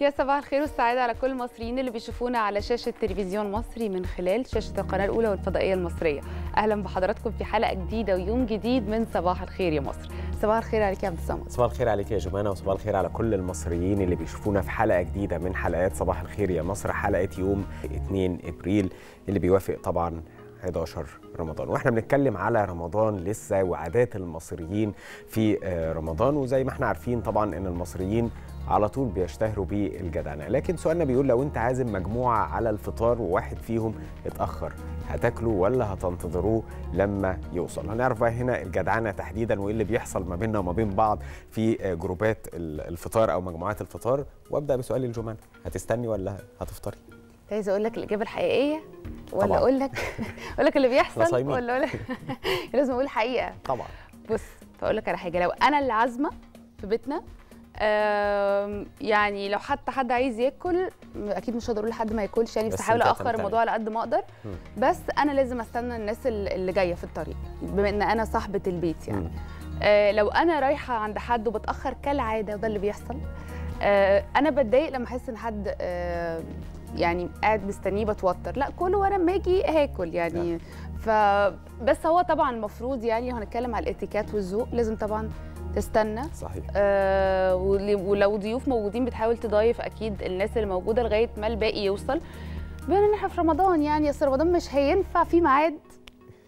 يا صباح الخير والسعادة على كل المصريين اللي بيشوفونا على شاشة تلفزيون مصري من خلال شاشة القناة الأولى والفضائية المصرية. أهلا بحضراتكم في حلقة جديدة ويوم جديد من صباح الخير يا مصر. صباح الخير عليك يا عبد الصمد. صباح الخير عليك يا جمانة، وصباح الخير على كل المصريين اللي بيشوفونا في حلقة جديدة من حلقات صباح الخير يا مصر، حلقة يوم 2 إبريل اللي بيوافق طبعا 11 رمضان، واحنا بنتكلم على رمضان لسه وعادات المصريين في رمضان. وزي ما احنا عارفين طبعا ان المصريين على طول بيشتهروا بالجدعنه، لكن سؤالنا بيقول لو انت عازم مجموعه على الفطار وواحد فيهم اتاخر هتاكله ولا هتنتظروه لما يوصل؟ هنعرف بقى هنا الجدعنه تحديدا وايه اللي بيحصل ما بيننا وما بين بعض في جروبات الفطار او مجموعات الفطار. وابدا بسؤال الجمانه، هتستني ولا هتفطري؟ عايزه اقول لك الاجابه الحقيقيه ولا اقول لك اللي بيحصل ولا اقول لك لازم اقول الحقيقه؟ طبعا. بص فاقول لك على حاجه، لو انا اللي عازمه في بيتنا يعني لو حتى حد عايز ياكل اكيد مش هقدر اقول لحد ما ياكلش، يعني بس هحاول اخر الموضوع على قد ما اقدر. بس انا لازم استنى الناس اللي جايه في الطريق بما ان انا صاحبه البيت يعني. لو انا رايحه عند حد وبتاخر كالعاده وده اللي بيحصل، انا بتضايق لما احس ان حد يعني قاعد مستنيه بتوتر، لا كل وانا ما اجي هاكل يعني. فبس هو طبعا المفروض يعني هنتكلم على الاتيكيت والذوق، لازم طبعا تستنى صحيح. ولو ضيوف موجودين بتحاول تضايف اكيد الناس اللي موجوده لغايه ما الباقي يوصل. بما ان احنا في رمضان يعني، اصل رمضان مش هينفع في ميعاد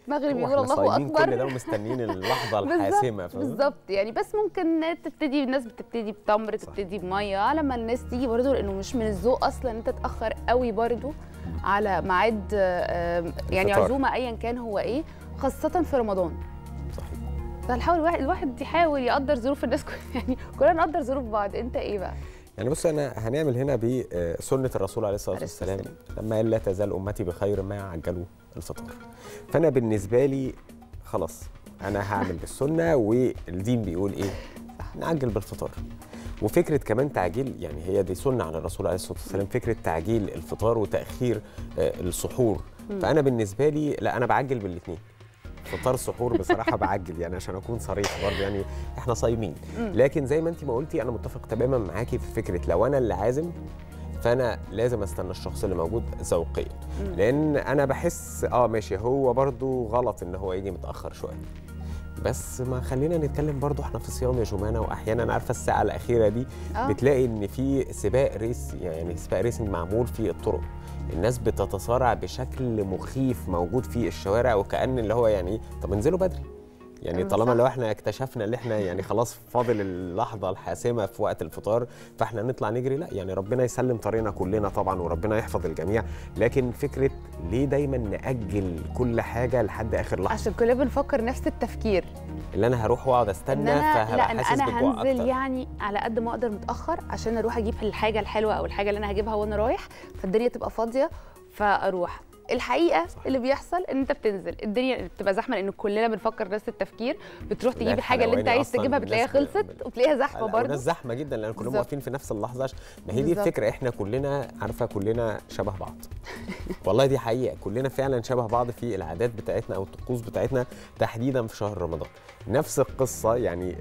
المغرب يقول الله اكبر كل ده ومستنيين اللحظه الحاسمه بالظبط يعني. بس ممكن تبتدي الناس بتبتدي بتمر، تبتدي بميه على ما الناس تيجي برضه، لانه مش من الذوق اصلا انت تتاخر قوي برضه على ميعاد يعني عزومه ايا كان هو ايه، خاصه في رمضان. صحيح. فنحاول الواحد يحاول يقدر ظروف الناس يعني كلنا نقدر ظروف بعض. انت ايه بقى؟ يعني بص انا هنعمل هنا بسنه الرسول عليه الصلاه والسلام لما قال لا تزال امتي بخير ما عجلوا الفطار. فانا بالنسبه لي خلاص انا هعمل بالسنه والدين بيقول ايه؟ نعجل بالفطار. وفكره كمان تعجيل يعني هي دي سنه على الرسول عليه الصلاه والسلام، فكره تعجيل الفطار وتاخير السحور. فانا بالنسبه لي لا، انا بعجل بالاثنين، فطار السحور بصراحه بعجل يعني عشان اكون صريح برضه يعني احنا صايمين. لكن زي ما انت ما قلتي انا متفق تماما معاكي في فكره لو انا اللي عازم فانا لازم استنى الشخص اللي موجود ذوقيا، لان انا بحس ماشي هو برضه غلط ان هو يجي متاخر شويه، بس ما خلينا نتكلم برضه احنا في صيام يا جمانه، واحيانا عارفه الساعه الاخيره دي بتلاقي ان في سباق ريس يعني سباق ريسنج معمول في الطرق، الناس بتتصارع بشكل مخيف موجود في الشوارع، وكأن اللي هو يعني طب انزلوا بدري يعني طالما لو احنا اكتشفنا اللي احنا يعني خلاص فاضل اللحظه الحاسمه في وقت الفطار فاحنا نطلع نجري، لا يعني ربنا يسلم طريقنا كلنا طبعا وربنا يحفظ الجميع. لكن فكره ليه دايما نأجل كل حاجه لحد اخر لحظه؟ عشان كلنا بنفكر نفس التفكير اللي انا هروح واقعد استنى فهبقى حاسس بالجوع اكتر. انا هنزل يعني على قد ما اقدر متاخر عشان اروح اجيب الحاجه الحلوه او الحاجه اللي انا هجيبها وانا رايح، فالدنيا تبقى فاضيه فاروح. الحقيقه صحيح. اللي بيحصل ان انت بتنزل الدنيا بتبقى زحمه لان كلنا بنفكر نفس التفكير، بتروح تجيب الحاجه اللي انت عايز تجيبها بتلاقيها خلصت وبتلاقيها زحمه برضه. الناس زحمه جدا لان كلهم واقفين في نفس اللحظه. ما هي دي الفكره، احنا كلنا عارفه كلنا شبه بعض والله دي حقيقه، كلنا فعلا شبه بعض في العادات بتاعتنا او الطقوس بتاعتنا تحديدا في شهر رمضان. نفس القصه يعني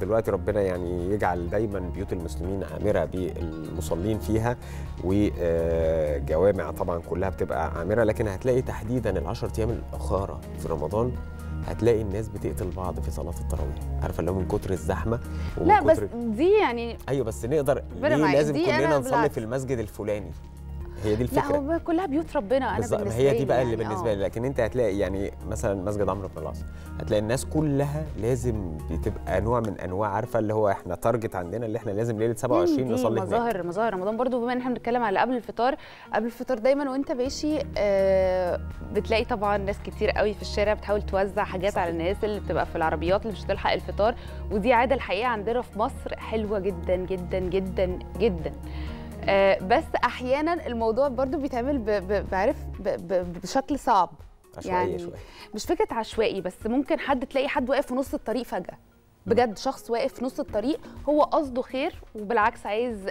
دلوقتي ربنا يعني يجعل دايما بيوت المسلمين عامره بالمصلين فيها وجوامع طبعا كلها بتبقى عامره، لكن هتلاقي تحديدا ال10 ايام الاخيره في رمضان هتلاقي الناس بتقتل بعض في صلاه التراويح، عارفه اللي هو من كتر الزحمه ومن لا كتر... بس دي يعني ايوه بس نقدر ليه لازم كلنا نصلي في المسجد الفلاني؟ هي دي الفكره. لا هو كلها بيوت ربنا. انا بالنسبه هي دي بقى اللي يعني بالنسبه لي. لكن انت هتلاقي يعني مثلا مسجد عمرو بن العاص هتلاقي الناس كلها لازم بتبقى نوع من انواع عارفه اللي هو احنا تارجت عندنا اللي احنا لازم ليله 27 نصلي هناك. مظاهر رمضان برضو بما ان احنا بنتكلم على قبل الفطار دايما وانت ماشي بتلاقي طبعا ناس كتير قوي في الشارع بتحاول توزع حاجات صحيح. على الناس اللي بتبقى في العربيات اللي مش هتلحق الفطار، ودي عاده الحقيقه عندنا في مصر حلوه جدا جدا جدا جدا. بس احيانا الموضوع برضو بيتعمل بعرف بشكل صعب يعني شوية. مش فكره عشوائي، بس ممكن حد تلاقي حد واقف في نص الطريق فجاه بجد، شخص واقف في نص الطريق هو قصده خير وبالعكس عايز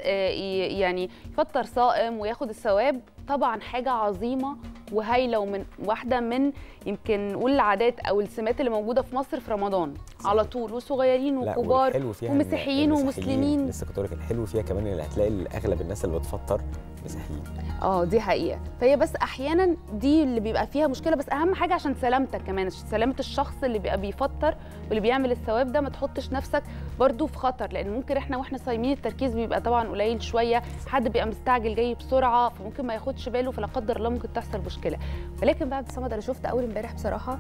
يعني يفطر صائم وياخد الثواب. طبعا حاجه عظيمه وهايله ومن واحده من يمكن نقول العادات او السمات اللي موجوده في مصر في رمضان. على طول، وصغيرين وكبار ومسيحيين ومسلمين. لسه كنت هقول لك الحلو فيها كمان ان هتلاقي اغلب الناس اللي بتفطر مسيحيين. اه دي حقيقه، فهي بس احيانا دي اللي بيبقى فيها مشكله، بس اهم حاجه عشان سلامتك كمان، سلامه الشخص اللي بيبقى بيفطر واللي بيعمل الثواب ده، ما تحطش نفسك برضو في خطر، لان ممكن احنا واحنا صايمين التركيز بيبقى طبعا قليل شويه، حد بيبقى مستعجل جاي بسرعه فممكن ما ياخدش باله، فلا قدر الله ممكن تحصل مشكله. ولكن بعد الصمد انا شفت اول امبارح بصراحه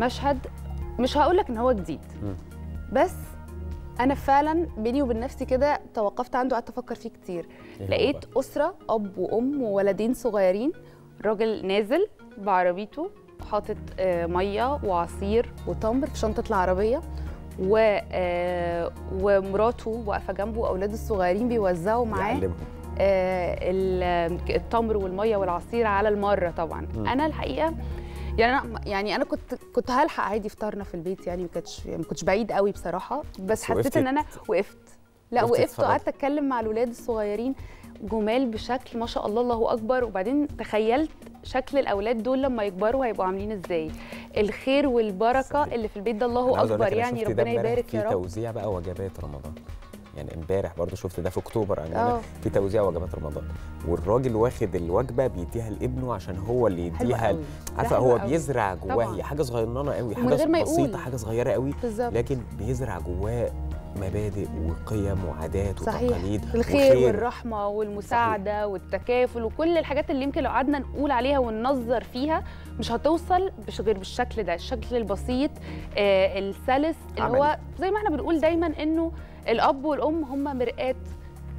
مشهد، مش هقول لك ان هو جديد بس انا فعلا بيني وبين نفسي كده توقفت عنده، قعدت افكر فيه كتير. لقيت اسره اب وام وولدين صغيرين، راجل نازل بعربيته حاطط ميه وعصير وتمر في شنطه العربيه، ومراته واقفه جنبه واولاده الصغيرين بيوزعوا معاه التمر والميه والعصير على المره طبعا. انا الحقيقه يعني انا كنت هلحق عادي، فطرنا في البيت يعني ما كنتش بعيد قوي بصراحه، بس حسيت ان انا وقفت وقعدت اتكلم مع الولاد الصغيرين، جمال بشكل ما شاء الله، الله اكبر. وبعدين تخيلت شكل الاولاد دول لما يكبروا هيبقوا عاملين ازاي، الخير والبركه اللي في البيت ده، الله اكبر يعني، ربنا يبارك يا رب. في توزيع بقى وجبات رمضان، يعني امبارح برضه شفت ده في اكتوبر عندنا في توزيع وجبات رمضان، والراجل واخد الوجبه بيديها لابنه عشان هو اللي يديها، عارفه هو بيزرع جواه، هي حاجه صغننه قوي، حاجه بسيطه، حاجه صغيره قوي، لكن بيزرع جواه مبادئ وقيم وعادات وتقاليد، الخير والرحمه والمساعده والتكافل وكل الحاجات اللي يمكن لو قعدنا نقول عليها وننظر فيها مش هتوصل غير بالشكل ده، الشكل البسيط السلس اللي هو زي ما احنا بنقول دايما انه الاب والام هم مرآة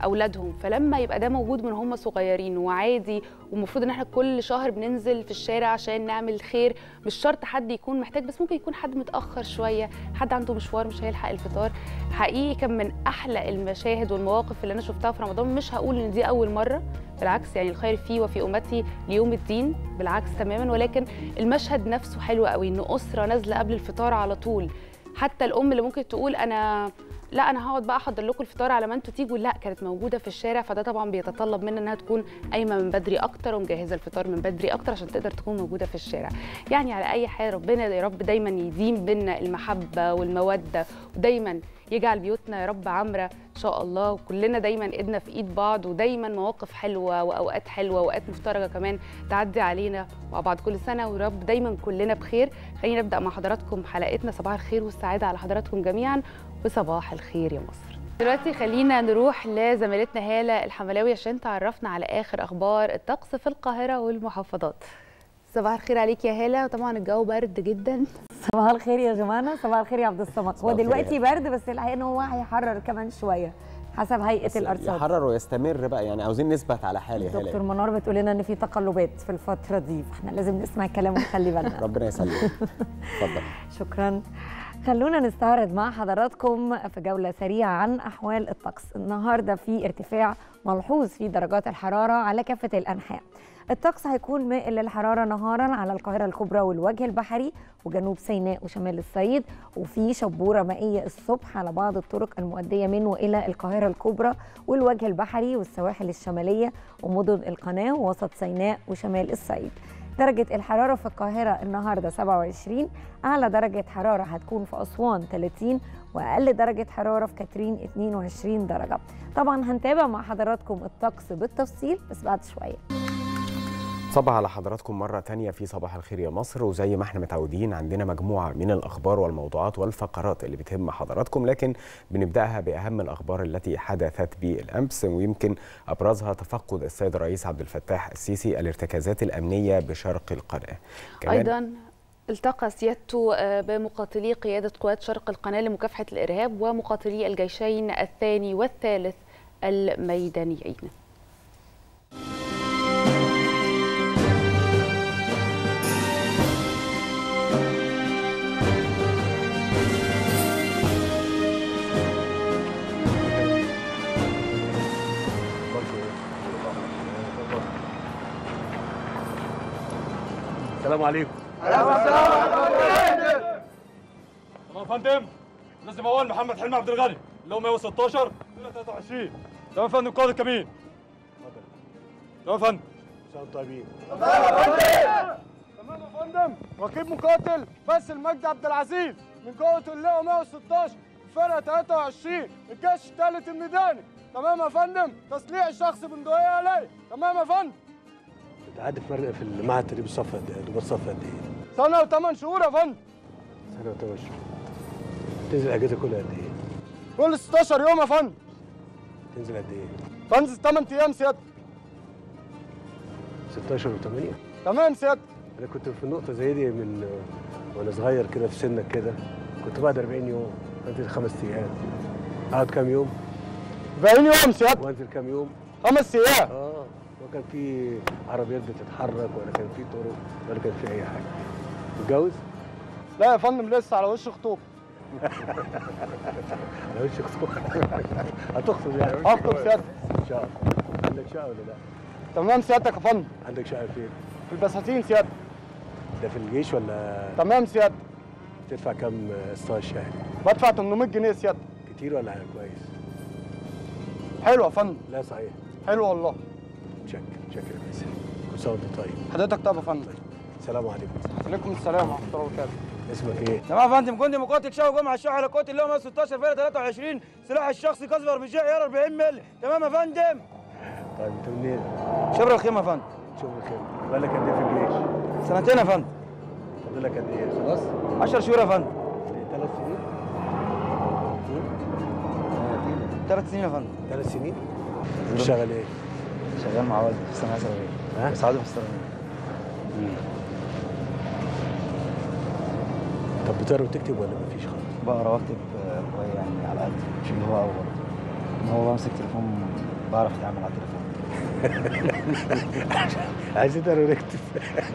اولادهم، فلما يبقى ده موجود من هم صغيرين وعادي، والمفروض ان احنا كل شهر بننزل في الشارع عشان نعمل خير، مش شرط حد يكون محتاج، بس ممكن يكون حد متاخر شويه، حد عنده مشوار مش هيلحق الفطار. حقيقي كان من احلى المشاهد والمواقف اللي انا شفتها في رمضان، مش هقول ان دي اول مره، بالعكس يعني الخير فيه وفي امتي ليوم الدين، بالعكس تماما، ولكن المشهد نفسه حلو قوي، ان اسره نازله قبل الفطار على طول، حتى الام اللي ممكن تقول انا لا انا هقعد بقى احضر لكم الفطار على ما انتوا تيجوا، لا كانت موجوده في الشارع، فده طبعا بيتطلب مننا انها تكون قايمه من بدري اكتر ومجهزه الفطار من بدري اكتر عشان تقدر تكون موجوده في الشارع. يعني على اي حال ربنا يا رب دايما يديم بينا المحبه والموده، ودايما يجعل بيوتنا يا رب عامره ان شاء الله، وكلنا دايما ايدنا في ايد بعض، ودايما مواقف حلوه واوقات حلوه واوقات مفترجه كمان تعدي علينا مع بعض كل سنه، ويا رب دايما كلنا بخير. خلينا نبدا مع حضراتكم حلقتنا، صباح الخير والسعاده على حضراتكم جميعا، وصباح الخير يا مصر. دلوقتي خلينا نروح لزميلتنا هاله الحملاوي عشان تعرفنا على اخر اخبار الطقس في القاهره والمحافظات. صباح الخير عليك يا هاله، طبعا الجو برد جدا. صباح الخير يا جمانة، صباح الخير يا عبد الصمد. هو دلوقتي برد بس الحقيقه ان هو هيحرر كمان شويه حسب هيئه الارصاد، يحرر ويستمر بقى، يعني عاوزين نثبت على حال يا هاله. دكتور منار بتقول لنا ان في تقلبات في الفتره دي، فاحنا لازم نسمع الكلام ونخلي بالنا. ربنا يسلمك. اتفضل. شكرا. خلونا نستعرض مع حضراتكم في جولة سريعة عن أحوال الطقس. النهاردة في ارتفاع ملحوظ في درجات الحرارة على كافة الأنحاء. الطقس هيكون مائل للحرارة نهارا على القاهرة الكبرى والوجه البحري وجنوب سيناء وشمال الصعيد، وفي شبورة مائية الصبح على بعض الطرق المؤدية من وإلى القاهرة الكبرى والوجه البحري والسواحل الشمالية ومدن القناة ووسط سيناء وشمال الصعيد. درجة الحرارة في القاهرة النهاردة 27، أعلى درجة حرارة هتكون في أسوان 30، وأقل درجة حرارة في كاترين 22 درجة. طبعا هنتابع مع حضراتكم الطقس بالتفصيل بس بعد شوية. صباح على حضراتكم مرة تانية في صباح الخير يا مصر، وزي ما احنا متعودين عندنا مجموعة من الأخبار والموضوعات والفقرات اللي بتهم حضراتكم، لكن بنبدأها بأهم الأخبار التي حدثت بالأمس، ويمكن أبرزها تفقد السيد الرئيس عبد الفتاح السيسي الارتكازات الأمنية بشرق القناة. أيضا التقى سيادته بمقاتلي قيادة قوات شرق القناة لمكافحة الإرهاب ومقاتلي الجيشين الثاني والثالث الميدانيين. السلام عليكم. السلام عليكم. تمام يا فندم. لازم اول محمد حلمي عبد الغني اللي هو 116 23. تمام يا فندم. القائد الكمين. تمام يا فندم. شباب طيبين. تمام يا فندم. تمام يا فندم. رقيب مقاتل باسل مجدي عبد العزيز من قوه الله 116 فرقه 23 الكاش الثالث الميداني. تمام يا فندم. تسليح الشخص بندقيه علي. تمام يا فندم. انت عارف فرق في المعهد التدريب الصف قد ايه؟ ضباط صف قد ايه؟ سنه وثمان شهور يا فندم. سنه وثمان شهور. تنزل اجازه كل قد ايه؟ كل 16 يوم يا فندم. تنزل قد ايه؟ بنزل 8 ايام سيادتك. 16 و8. تمام سيادتك. انا كنت في النقطه زي دي من وانا صغير كده في سنك كده، كنت بعد 40 يوم انزل 5 ايام. اقعد كام يوم؟ 40 يوم سيادتك. وانزل كام يوم؟ 5 ايام. اه، وكان في عربيات بتتحرك ولا كان في طرق ولا كان في اي حاجه. متجوز؟ لا يا فندم لسه على وش خطوبه. على وش خطوبه؟ هتخطب يعني؟ هخطب سيادتك. شقه؟ عندك شقه ولا لا؟ تمام سيادتك يا فندم. عندك شقه فين؟ في البساتين سيادتك. ده في الجيش ولا؟ تمام سيادتك. بتدفع كام قسط الشهري؟ بدفع 800 جنيه سيادتك. كتير ولا كويس؟ حلو يا فندم. لا صحيح. حلو والله. متشكر متشكر يا باسم. كل سنه وانت طيب. حضرتك طيب يا فندم. طيب. السلام عليكم. وعليكم السلام ورحمه الله وبركاته. اسمك ايه؟ تمام يا فندم. جندي مقاتل شاوي جمعه الشاعر على قوه اللهم 16 فرقه 23 سلاح الشخصي كاظم ربيجي عيار 40 مللي. تمام يا فندم. طيب انت منين؟ شبر الخيمه يا فندم. شبر الخيمه. بقالك قد ايه في الجيش؟ سنتين يا فندم. فاضل لك قد ايه؟ خلاص؟ 10 شهور يا فندم. 3 سنين؟ 3 سنين يا فندم. 3 سنين؟ شغال ايه؟ شغال مع والدي في الصناعه الثوريه. ها؟ مساعده في الصناعه. طب بتقرا وتكتب ولا مفيش خالص؟ بقرا واكتب شويه يعني على قد مش اللي هو قوي برضه. ان هو بمسك تليفون بعرف اتعامل على التليفون. عايز تقرا ونكتب.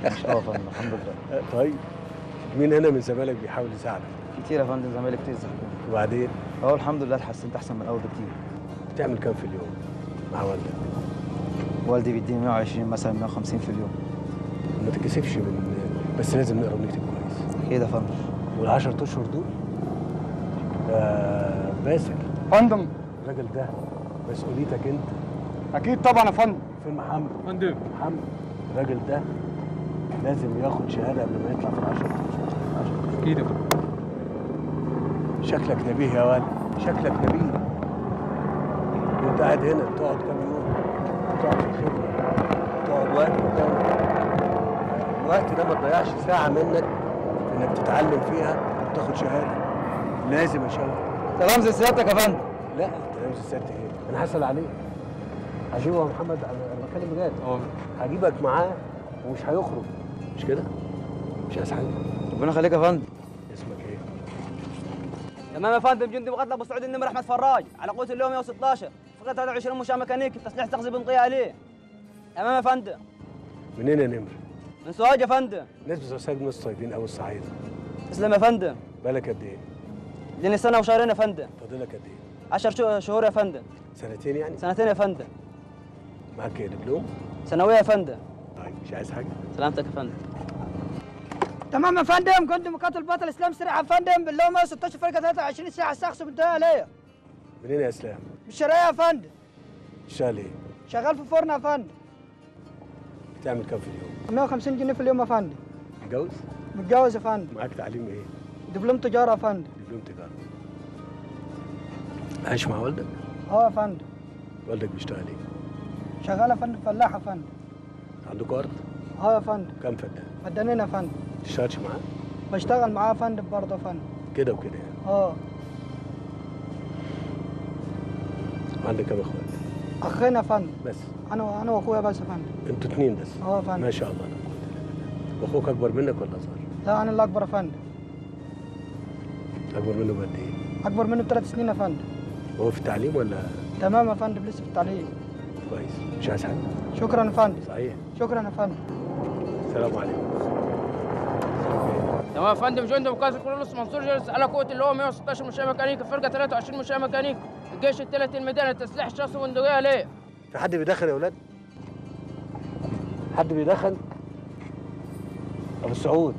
مش قوي يا فندم الحمد لله. طيب مين هنا من زمايلك بيحاول يساعدك؟ كتير يا فندم زمايلي كتير. وبعدين؟ اهو الحمد لله اتحسنت احسن من الاول بكتير. بتعمل كام في اليوم مع والدك؟ والدي بيديني 120 مثلا 150 في اليوم. ما تتكسفش من بس لازم نقرا ونكتب كويس. اكيد يا فندم. وال10 اشهر دول باسل فندم الراجل ده مسؤوليتك انت. اكيد طبعا يا فندم. فين محمد؟ فندم محمد الراجل ده لازم ياخد شهاده قبل ما يطلع في ال10 اشهر. اكيد يا فندم. شكلك نبيه يا ولد، شكلك نبيه. وانت قاعد هنا بتقعد كام يوم؟ بتقعد في الخدمه، بتقعد وقت وقت. الوقت ده ما تضيعش ساعه منك انك تتعلم فيها وتاخد شهاده. لازم يا شباب. سلام زي سيادتك يا فندم. لا سلام زي سيادتك ايه؟ انا هسال عليك. هجيبه يا محمد، انا بتكلم بجد. هجيبك معاه ومش هيخرج. مش كده؟ مش هيسحب. ربنا يخليك يا فندم. اسمك ايه؟ تمام يا فندم. جندي مقاتل ابو سعود النمر احمد فراج على قوه اللي هو 116 فقره 23 مشاه ميكانيكي تسليح شخصي بنقيه عليه. تمام يا فندم. منين يا نمر؟ من سوهاج يا فندم. ناس بتوع من الصعيدين او الصعايده. تسلم يا فندم. بالك قد ايه؟ لاني سنه وشهرين يا فندم. فاضلك قد ايه؟ 10 شهور يا فندم. سنتين يعني؟ سنتين يا فندم. معاك ايه دبلوم؟ ثانويه يا فندم. طيب مش عايز حاجه؟ سلامتك يا فندم. تمام يا فندم. جندي مقاتل بطل اسلام سريع يا فندم باللي هو 116 فرقه 23 ساعه الشخص بنتهي عليا. منين يا اسلام؟ من الشرقيه يا فندم. شغال ايه؟ شغال في فرن يا فندم. بتعمل كام في اليوم؟ 150 جنيه في اليوم يا فندم. متجوز؟ متجوز يا فندم. معاك تعليم ايه؟ دبلوم تجاره يا فندم. دبلوم تجاره. عايش مع والدك؟ اه يا فندم. والدك بيشتغل ايه؟ شغال يا فندم فلاح يا فندم. عندكوا ارض؟ اه يا فندم. كام فدان؟ فدانين يا فندم. ما بتشتغلش معاه؟ بشتغل معاه يا فندم برضه يا فندم. كده وكده يعني؟ اه. عندك كام اخوات؟ اخين يا فندم. بس؟ انا واخويا بس يا فندم. انتوا 2 بس؟ اه يا فندم. ما شاء الله. واخوك اكبر منك ولا اصغر؟ لا انا اللي اكبر يا فندم. اكبر منه بقد ايه؟ اكبر منه ب3 سنين يا فندم. وهو في التعليم ولا؟ تمام يا فندم لسه في التعليم. كويس. مش عايز حاجه؟ شكرا يا فندم. صحيح. شكرا يا فندم. السلام عليكم. تمام يا فندم. جندي مقاتل كولونيل منصور جالس على قوه اللي هو 116 مشاه ميكانيكي فرقه 23 مشاه ميكانيكي الجيش الثالث الميداني التسليح الشخصي بندقيه ليه؟ في حد بيدخن يا اولاد؟ حد بيدخن؟ ابو سعود.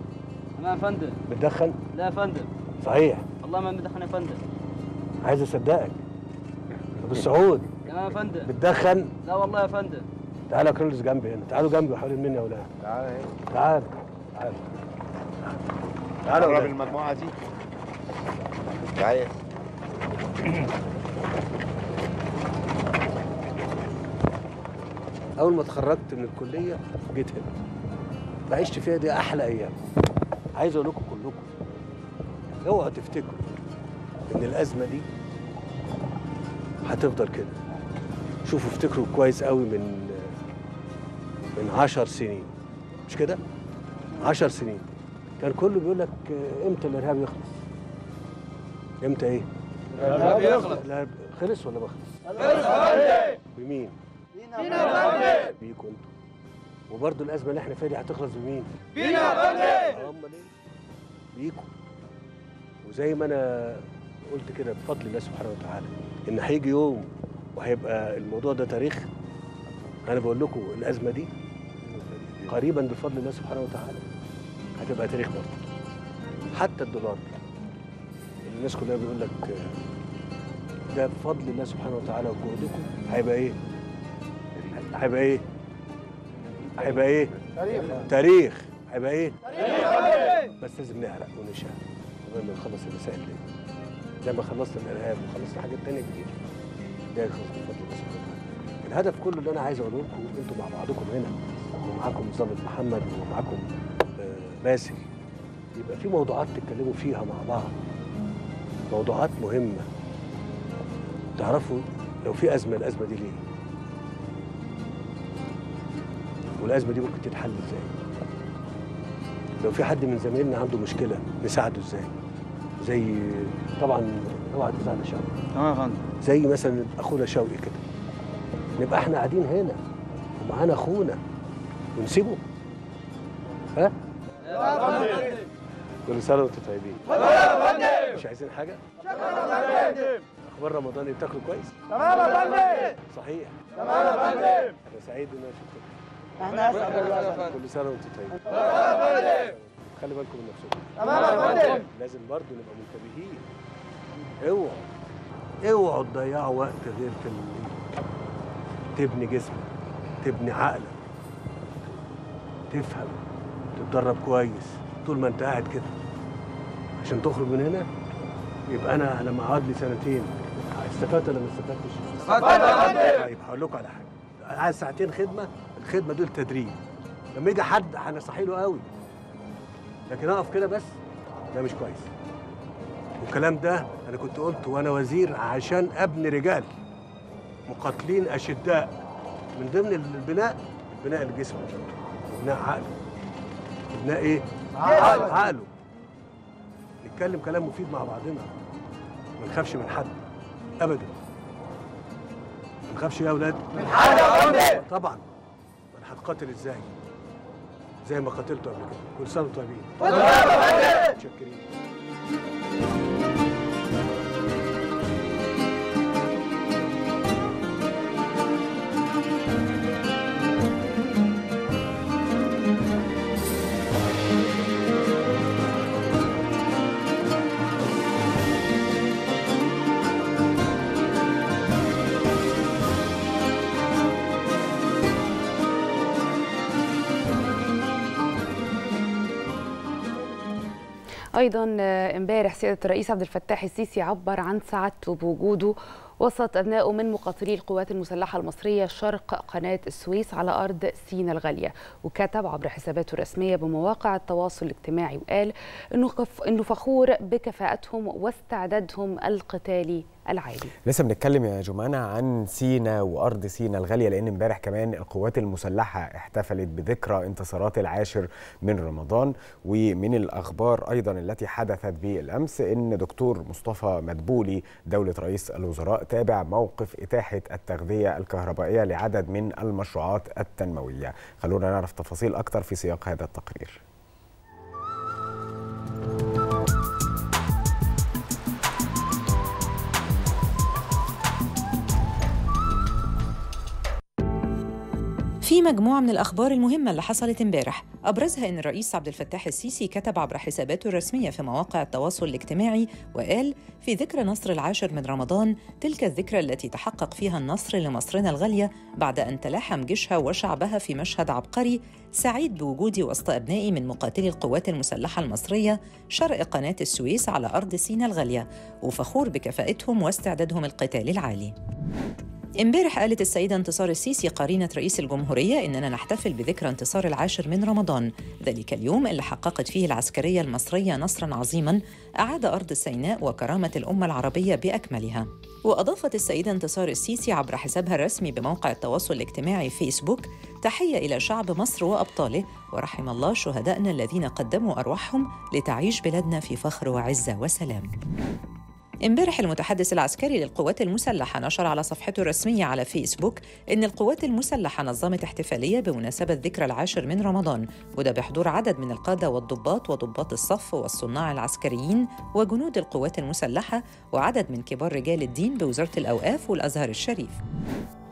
تمام يا فندم. بتدخن؟ لا يا فندم. صحيح؟ والله ما بدخن يا فندم. عايز اصدقك. ابو سعود. تمام يا فندم. بتدخن؟ لا والله يا فندم. تعالى يا كرولس جنبي هنا، تعالوا جنبي وحوالين مني يا اولاد. تعالى تعال تعال تعالوا. الراجل المجموعه دي معايا. أول ما اتخرجت من الكلية جيت هنا. عشت فيها دي أحلى أيام. عايز أقول لكم كلكم أوعوا تفتكروا إن الأزمة دي هتفضل كده. شوفوا افتكروا كويس قوي من 10 سنين، مش كده؟ 10 سنين كان كله بيقول لك إمتى الإرهاب يخلص؟ إمتى إيه؟ الإرهاب يخلص. الإرهاب خلص ولا ما خلص؟ خلص. بمين؟ بينا يا فندم. بيكوا انتوا. وبرضه الازمه اللي احنا فيها دي هتخلص بمين؟ بينا يا فندم. امال ايه؟ بيكوا. وزي ما انا قلت كده بفضل الله سبحانه وتعالى ان هيجي يوم وهيبقى الموضوع ده تاريخ. انا بقول لكم الازمه دي قريبا بفضل الله سبحانه وتعالى هتبقى تاريخ برضه. حتى الدولار الناس كلها بيقول لك ده بفضل الله سبحانه وتعالى وجهودكم هيبقى ايه؟ هيبقى ايه؟ هيبقى ايه؟ تاريخ. تاريخ. هيبقى ايه؟ تاريخ. بس لازم نعرق ونشهر قبل ما نخلص الرسائل دي. زي ما خلصنا الارهاب وخلصنا حاجات تانية كتير. ده يخلص بفضل الله سبحانه وتعالى. الهدف كله اللي انا عايز اقوله لكم انتوا مع بعضكم هنا ومعاكم ظابط محمد ومعاكم باسل يبقى في موضوعات تتكلموا فيها مع بعض. موضوعات مهمة. تعرفوا لو في ازمة الازمة دي ليه؟ والأزمة دي ممكن تتحل إزاي؟ لو في حد من زمايلنا عنده مشكلة نساعده إزاي؟ زي طبعًا أوعى تزعل يا شوقي. تمام يا فندم. زي مثلًا أخونا شوقي كده. نبقى إحنا قاعدين هنا ومعانا أخونا ونسيبه؟ ها؟ لا يا فندم. كل سنة وأنتم طيبين. يا فندم. مش عايزين حاجة؟ شكرًا يا فندم. أخبار رمضان بتاكلوا كويس؟ تمام يا فندم. صحيح. تمام يا فندم. أنا سعيد إن أنا شفتكم. احنا اسف. كل سنه وانتم طيبين. خلي بالكم من نفسكم. تمام يا فندم. لازم برضه نبقى منتبهين. اوعوا تضيعوا وقت غير في تبني جسمك، تبني عقلك، تفهم، تتدرب كويس طول ما انت قاعد كده عشان تخرج من هنا. يبقى انا لما اقعد لي سنتين استفدت ولا ما استفدتش؟ استفدت يا فندم. طيب هقول لكم على حاجه. قاعد ساعتين خدمه، الخدمه دول تدريب. لما يجي حد هنصحي له قوي، لكن اقف كده بس ده مش كويس. والكلام ده انا كنت قلته وانا وزير عشان ابني رجال مقاتلين اشداء، من ضمن البناء بناء الجسم وبناء عقله. بناء ايه؟ عقله. نتكلم كلام مفيد مع بعضنا، ما نخافش من حد ابدا. ما تخافش يا اولاد من حد يا فندم. طبعا انا هتقاتل ازاي؟ زي ما قاتلته قبل كده. كل سنه وانتم طيبين. متشكرين. أيضا امبارح سيادة الرئيس عبد الفتاح السيسي عبر عن سعادته بوجوده وسط أبنائه من مقاتلي القوات المسلحة المصرية شرق قناة السويس على أرض سينا الغالية، وكتب عبر حساباته الرسمية بمواقع التواصل الاجتماعي وقال إنه فخور بكفاءتهم واستعدادهم القتالي العالي. لسه بنتكلم يا جمانة عن سينا وأرض سينا الغالية، لأن امبارح كمان القوات المسلحة احتفلت بذكرى انتصارات العاشر من رمضان. ومن الأخبار أيضا التي حدثت بالأمس أن دكتور مصطفى مدبولي دولة رئيس الوزراء تابع موقف إتاحة التغذية الكهربائية لعدد من المشروعات التنموية. خلونا نعرف تفاصيل أكثر في سياق هذا التقرير. في مجموعة من الأخبار المهمة اللي حصلت امبارح، أبرزها إن الرئيس عبد الفتاح السيسي كتب عبر حساباته الرسمية في مواقع التواصل الاجتماعي وقال: في ذكرى نصر 10 من رمضان، تلك الذكرى التي تحقق فيها النصر لمصرنا الغالية بعد أن تلاحم جيشها وشعبها في مشهد عبقري، سعيد بوجودي وسط أبنائي من مقاتلي القوات المسلحة المصرية شرق قناة السويس على أرض سيناء الغالية، وفخور بكفاءتهم واستعدادهم القتالي العالي. امبارح قالت السيدة انتصار السيسي قرينة رئيس الجمهورية إننا نحتفل بذكرى انتصار 10 من رمضان، ذلك اليوم اللي حققت فيه العسكرية المصرية نصراً عظيماً أعاد أرض سيناء وكرامة الأمة العربية بأكملها. وأضافت السيدة انتصار السيسي عبر حسابها الرسمي بموقع التواصل الاجتماعي فيسبوك: تحية إلى شعب مصر وأبطاله، ورحم الله شهدائنا الذين قدموا أرواحهم لتعيش بلادنا في فخر وعزة وسلام. امبارح المتحدث العسكري للقوات المسلحة نشر على صفحته الرسمية على فيسبوك إن القوات المسلحة نظمت احتفالية بمناسبة ذكرى 10 من رمضان، وده بحضور عدد من القادة والضباط وضباط الصف والصناع العسكريين وجنود القوات المسلحة وعدد من كبار رجال الدين بوزارة الأوقاف والأزهر الشريف.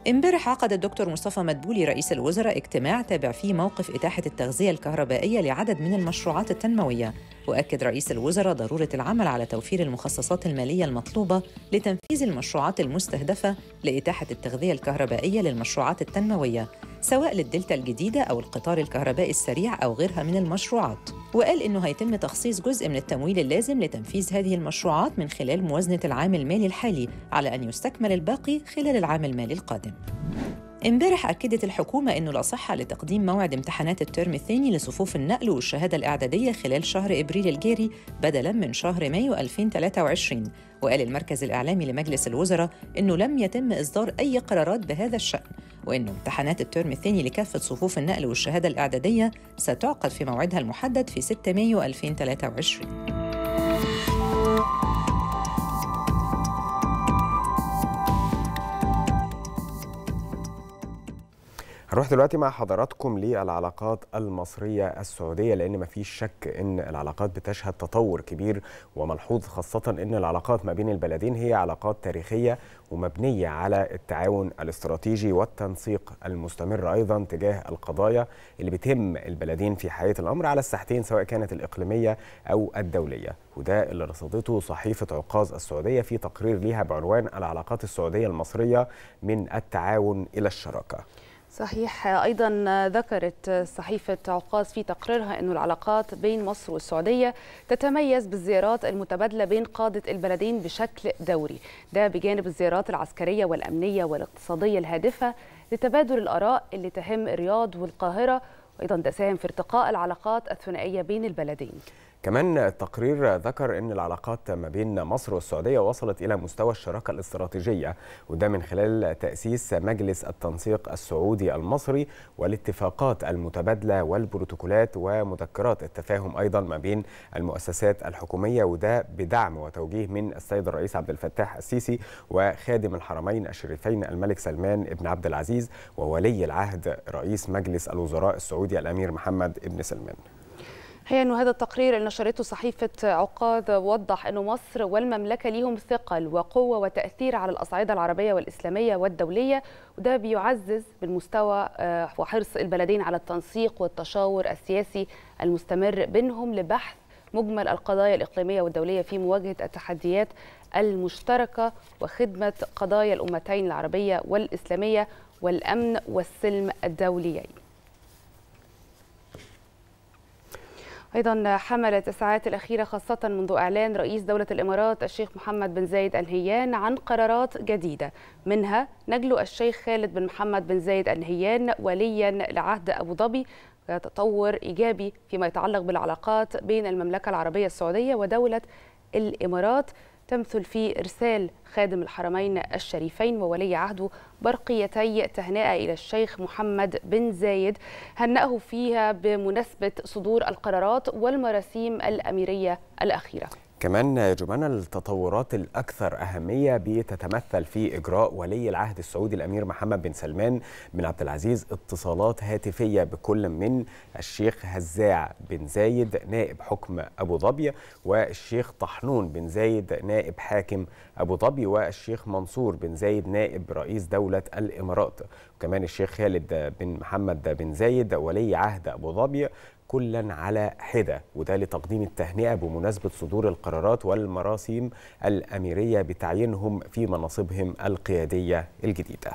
امبارح عقد الدكتور مصطفى مدبولي رئيس الوزراء اجتماع تابع فيه موقف إتاحة التغذية الكهربائية لعدد من المشروعات التنموية، وأكد رئيس الوزراء ضرورة العمل على توفير المخصصات المالية المطلوبة لتنفيذ المشروعات المستهدفة لإتاحة التغذية الكهربائية للمشروعات التنموية، سواء للدلتا الجديدة أو القطار الكهربائي السريع أو غيرها من المشروعات، وقال إنه هيتم تخصيص جزء من التمويل اللازم لتنفيذ هذه المشروعات من خلال موازنة العام المالي الحالي، على أن يستكمل الباقي خلال العام المالي القادم. امبارح أكدت الحكومة إنه لا صحة لتقديم موعد امتحانات الترم الثاني لصفوف النقل والشهادة الإعدادية خلال شهر إبريل الجاري بدلاً من شهر مايو 2023، وقال المركز الإعلامي لمجلس الوزراء إنه لم يتم إصدار أي قرارات بهذا الشأن، وإنه امتحانات الترم الثاني لكافة صفوف النقل والشهادة الإعدادية ستعقد في موعدها المحدد في 6 مايو 2023. هنروح دلوقتي مع حضراتكم للعلاقات المصرية السعودية، لأن مفيش شك إن العلاقات بتشهد تطور كبير وملحوظ، خاصة إن العلاقات ما بين البلدين هي علاقات تاريخية ومبنية على التعاون الاستراتيجي والتنسيق المستمر أيضا تجاه القضايا اللي بتهم البلدين في حياة الأمر على الساحتين، سواء كانت الإقليمية أو الدولية، وده اللي رصدته صحيفة عكاظ السعودية في تقرير ليها بعنوان العلاقات السعودية المصرية من التعاون إلى الشراكة. صحيح، أيضا ذكرت صحيفة عكاظ في تقريرها أن العلاقات بين مصر والسعودية تتميز بالزيارات المتبادلة بين قادة البلدين بشكل دوري، ده بجانب الزيارات العسكرية والأمنية والاقتصادية الهادفة لتبادل الآراء اللي تهم الرياض والقاهرة، وأيضا ده ساهم في ارتقاء العلاقات الثنائية بين البلدين. كمان التقرير ذكر أن العلاقات ما بين مصر والسعودية وصلت إلى مستوى الشراكة الاستراتيجية، وده من خلال تأسيس مجلس التنسيق السعودي المصري والاتفاقات المتبادلة والبروتوكولات ومذكرات التفاهم أيضا ما بين المؤسسات الحكومية، وده بدعم وتوجيه من السيد الرئيس عبد الفتاح السيسي وخادم الحرمين الشريفين الملك سلمان بن عبد العزيز وولي العهد رئيس مجلس الوزراء السعودي الأمير محمد بن سلمان. هي أنه هذا التقرير اللي نشرته صحيفة عكاظ وضح أنه مصر والمملكة ليهم ثقل وقوة وتأثير على الأصعدة العربية والإسلامية والدولية، وده بيعزز بالمستوى وحرص البلدين على التنسيق والتشاور السياسي المستمر بينهم لبحث مجمل القضايا الإقليمية والدولية في مواجهة التحديات المشتركة وخدمة قضايا الأمتين العربية والإسلامية والأمن والسلم الدوليين. أيضا حملت الساعات الأخيرة خاصة منذ إعلان رئيس دولة الإمارات الشيخ محمد بن زايد آل نهيان عن قرارات جديدة، منها نجل الشيخ خالد بن محمد بن زايد آل نهيان وليا لعهد أبو ظبي، تطور إيجابي فيما يتعلق بالعلاقات بين المملكة العربية السعودية ودولة الإمارات، تمثل في إرسال خادم الحرمين الشريفين وولي عهده برقيتي تهنئة إلى الشيخ محمد بن زايد، هنأه فيها بمناسبة صدور القرارات والمراسيم الأميرية الأخيرة. كمان يا جمانة التطورات الأكثر أهمية بتتمثل في إجراء ولي العهد السعودي الأمير محمد بن سلمان بن عبد العزيز اتصالات هاتفية بكل من الشيخ هزاع بن زايد نائب حكم أبو ظبي، والشيخ طحنون بن زايد نائب حاكم أبو ظبي، والشيخ منصور بن زايد نائب رئيس دولة الإمارات، وكمان الشيخ خالد بن محمد بن زايد ولي عهد أبو ظبي، كلا على حدة، وده لتقديم التهنئة بمناسبة صدور القرارات والمراسيم الأميرية بتعيينهم في مناصبهم القيادية الجديدة.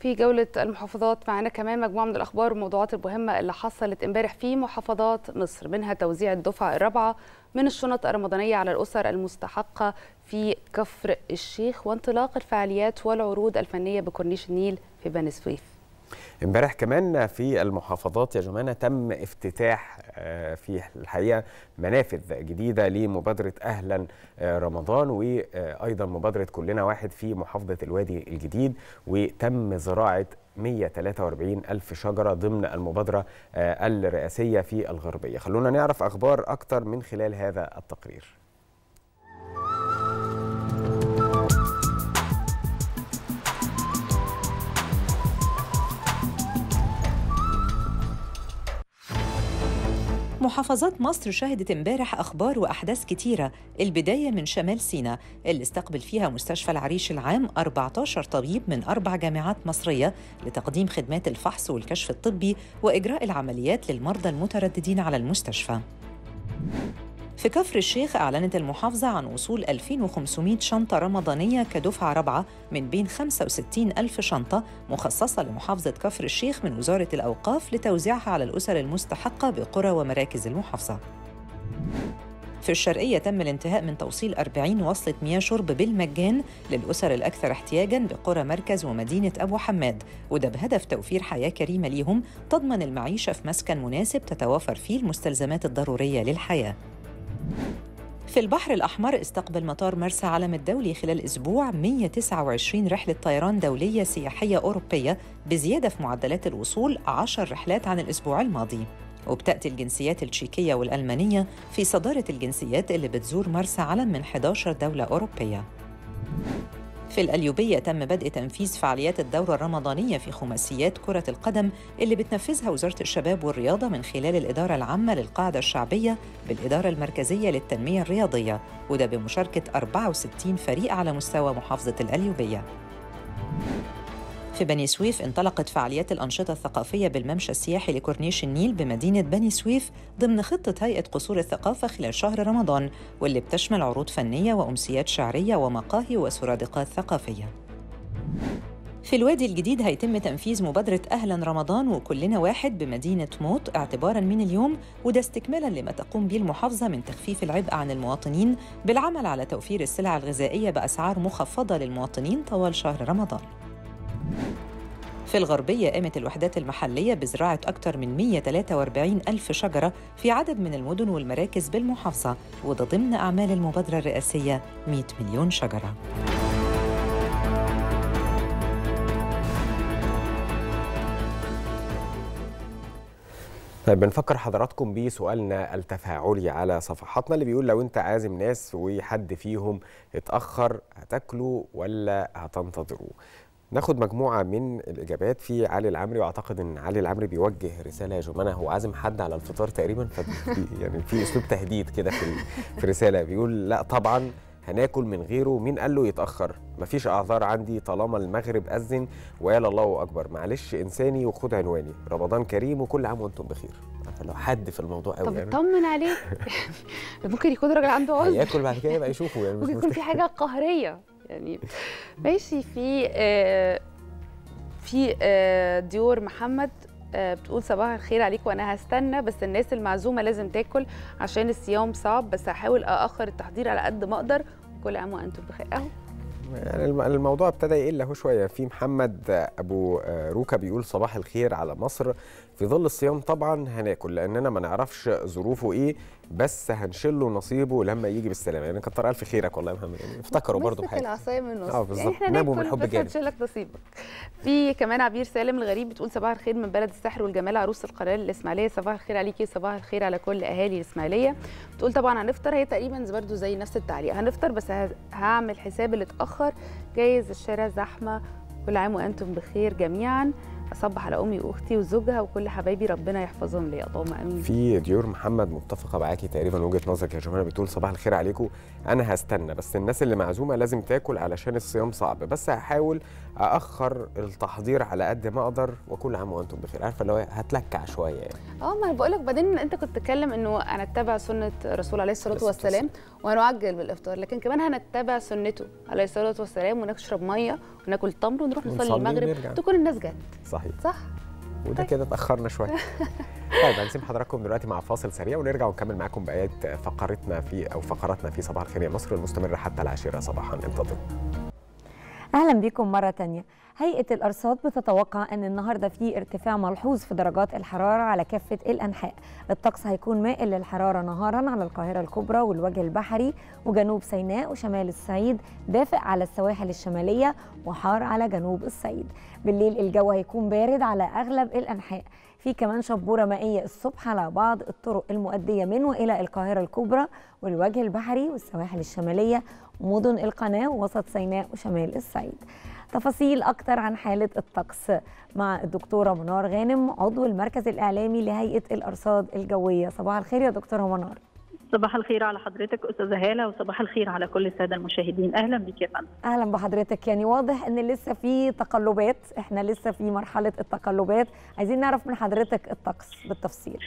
في جولة المحافظات معنا كمان مجموعة من الأخبار والموضوعات المهمة اللي حصلت امبارح في محافظات مصر، منها توزيع الدفعة الرابعة من الشنط الرمضانية على الأسر المستحقة في كفر الشيخ، وانطلاق الفعاليات والعروض الفنية بكورنيش النيل في بني سويف. امبارح كمان في المحافظات يا جمانة تم افتتاح في الحقيقة منافذ جديدة لمبادرة أهلا رمضان، وأيضا مبادرة كلنا واحد في محافظة الوادي الجديد، وتم زراعة 143 ألف شجرة ضمن المبادرة الرئاسية في الغربية. خلونا نعرف أخبار أكتر من خلال هذا التقرير. محافظات مصر شهدت امبارح أخبار وأحداث كتيرة. البداية من شمال سيناء اللي استقبل فيها مستشفى العريش العام 14 طبيب من 4 جامعات مصرية لتقديم خدمات الفحص والكشف الطبي وإجراء العمليات للمرضى المترددين على المستشفى. في كفر الشيخ أعلنت المحافظة عن وصول 2500 شنطة رمضانية كدفعة رابعة من بين 65 ألف شنطة مخصصة لمحافظة كفر الشيخ من وزارة الأوقاف لتوزيعها على الأسر المستحقة بقرى ومراكز المحافظة. في الشرقية تم الانتهاء من توصيل 40 وصلة مياه شرب بالمجان للأسر الأكثر احتياجاً بقرى مركز ومدينة أبو حماد، وده بهدف توفير حياة كريمة ليهم تضمن المعيشة في مسكن مناسب تتوافر فيه المستلزمات الضرورية للحياة. في البحر الأحمر استقبل مطار مرسى علم الدولي خلال أسبوع 129 رحلة طيران دولية سياحية أوروبية، بزيادة في معدلات الوصول 10 رحلات عن الأسبوع الماضي. وبتأتي الجنسيات التشيكية والألمانية في صدارة الجنسيات اللي بتزور مرسى علم من 11 دولة أوروبية. في القليوبية تم بدء تنفيذ فعاليات الدورة الرمضانية في خماسيات كرة القدم اللي بتنفذها وزارة الشباب والرياضة من خلال الإدارة العامة للقاعدة الشعبية بالإدارة المركزية للتنمية الرياضية، وده بمشاركة 64 فريق على مستوى محافظة القليوبية. في بني سويف انطلقت فعاليات الأنشطة الثقافية بالممشى السياحي لكورنيش النيل بمدينة بني سويف ضمن خطة هيئة قصور الثقافة خلال شهر رمضان، واللي بتشمل عروض فنية وأمسيات شعرية ومقاهي وسرادقات ثقافية. في الوادي الجديد هيتم تنفيذ مبادرة أهلا رمضان وكلنا واحد بمدينة موط اعتباراً من اليوم، وده استكمالاً لما تقوم به المحافظة من تخفيف العبء عن المواطنين بالعمل على توفير السلع الغذائية بأسعار مخفضة للمواطنين طوال شهر رمضان. في الغربية قامت الوحدات المحلية بزراعة أكثر من 143 ألف شجرة في عدد من المدن والمراكز بالمحافظة، وده ضمن أعمال المبادرة الرئاسية 100 مليون شجرة. طيب بنفكر حضراتكم بسؤالنا التفاعلي على صفحاتنا اللي بيقول لو انت عازم ناس وحد فيهم اتأخر هتاكله ولا هتنتظروه؟ ناخد مجموعة من الإجابات في علي العمري، وأعتقد إن علي العمري بيوجه رسالة يا جمانة، هو عازم حد على الفطار تقريبا، يعني في أسلوب تهديد كده في الرسالة، بيقول لا طبعا هناكل من غيره، مين قال له يتأخر؟ مفيش أعذار عندي طالما المغرب أذن وقال الله أكبر، معلش إنساني وخد عنواني، رمضان كريم وكل عام وأنتم بخير. لو حد في الموضوع قوي طب اطمن عليه، ممكن يكون راجل عنده عذر ياكل بعد كده يبقى يشوفه، يعني ممكن يكون في حاجة قهرية يعني. ماشي. في ديور محمد بتقول صباح الخير عليك، وانا هستنى بس الناس المعزومه لازم تاكل عشان الصيام صعب، بس هحاول اخر التحضير على قد ما اقدر، كل عام وانتم بخير. اهو يعني الموضوع ابتدى يقل اهو شويه. في محمد ابو روكا بيقول صباح الخير على مصر، في ظل الصيام طبعا هناكل لاننا ما نعرفش ظروفه ايه، بس هنشله نصيبه لما يجي بالسلامه. يعني كتر الف خيرك والله يا محمد، يعني افتكروا برضه بحاجه العصايه من النص، يعني احنا نابوا من الحب الجانب، هنشلك نصيبك. في كمان عبير سالم الغريب بتقول صباح الخير من بلد السحر والجمال، عروس القناه الاسماعيليه، صباح الخير عليكي، صباح الخير على كل اهالي الاسماعيليه. بتقول طبعا هنفطر، هي تقريبا برضه زي نفس التعليق، هنفطر بس هعمل حساب اللي اتاخر، جايز الشارع زحمه، كل عام وانتم بخير جميعا، اصبح على امي واختي وزوجها وكل حبايبي، ربنا يحفظهم لي اللهم امين. في ديور محمد متفقه معاكي تقريبا وجهه نظرك يا جمانة، بتقول صباح الخير عليكم، انا هستنى بس الناس اللي معزومه لازم تاكل علشان الصيام صعب، بس هحاول ااخر التحضير على قد ما اقدر، وكل عام وانتم بخير. عارفه اللي هو هتلكع شويه يعني. ما انا بقول لك، بعدين انت كنت تتكلم انه هنتبع سنه الرسول عليه الصلاه والسلام ونعجل بالافطار، لكن كمان هنتبع سنته عليه الصلاه والسلام ونشرب ميه وناكل تمر ونروح نصلي المغرب تكون الناس جت. صحيح صح، وده طيب. كده اتاخرنا شويه. طيب هنسيب حضراتكم دلوقتي مع فاصل سريع ونرجع ونكمل معاكم بقيه فقراتنا في صباح الخير يا مصر المستمره حتى العاشره صباحا. انتظروا. اهلا بكم مره ثانيه. هيئه الارصاد بتتوقع ان النهارده في ارتفاع ملحوظ في درجات الحراره على كافه الانحاء. الطقس هيكون مائل للحراره نهارا على القاهره الكبرى والوجه البحري وجنوب سيناء وشمال الصعيد، دافئ على السواحل الشماليه وحار على جنوب الصعيد. بالليل الجو هيكون بارد على اغلب الانحاء، في كمان شبوره مائيه الصبح على بعض الطرق المؤديه من والى القاهره الكبرى والوجه البحري والسواحل الشماليه، مدن القناه ووسط سيناء وشمال الصعيد. تفاصيل أكتر عن حالة الطقس مع الدكتورة منار غانم عضو المركز الإعلامي لهيئة الأرصاد الجوية. صباح الخير يا دكتورة منار. صباح الخير على حضرتك أستاذة هالة، وصباح الخير على كل السادة المشاهدين. أهلا بك يا فندم. أهلا بحضرتك. يعني واضح إن لسه في تقلبات، إحنا لسه في مرحلة التقلبات، عايزين نعرف من حضرتك الطقس بالتفصيل.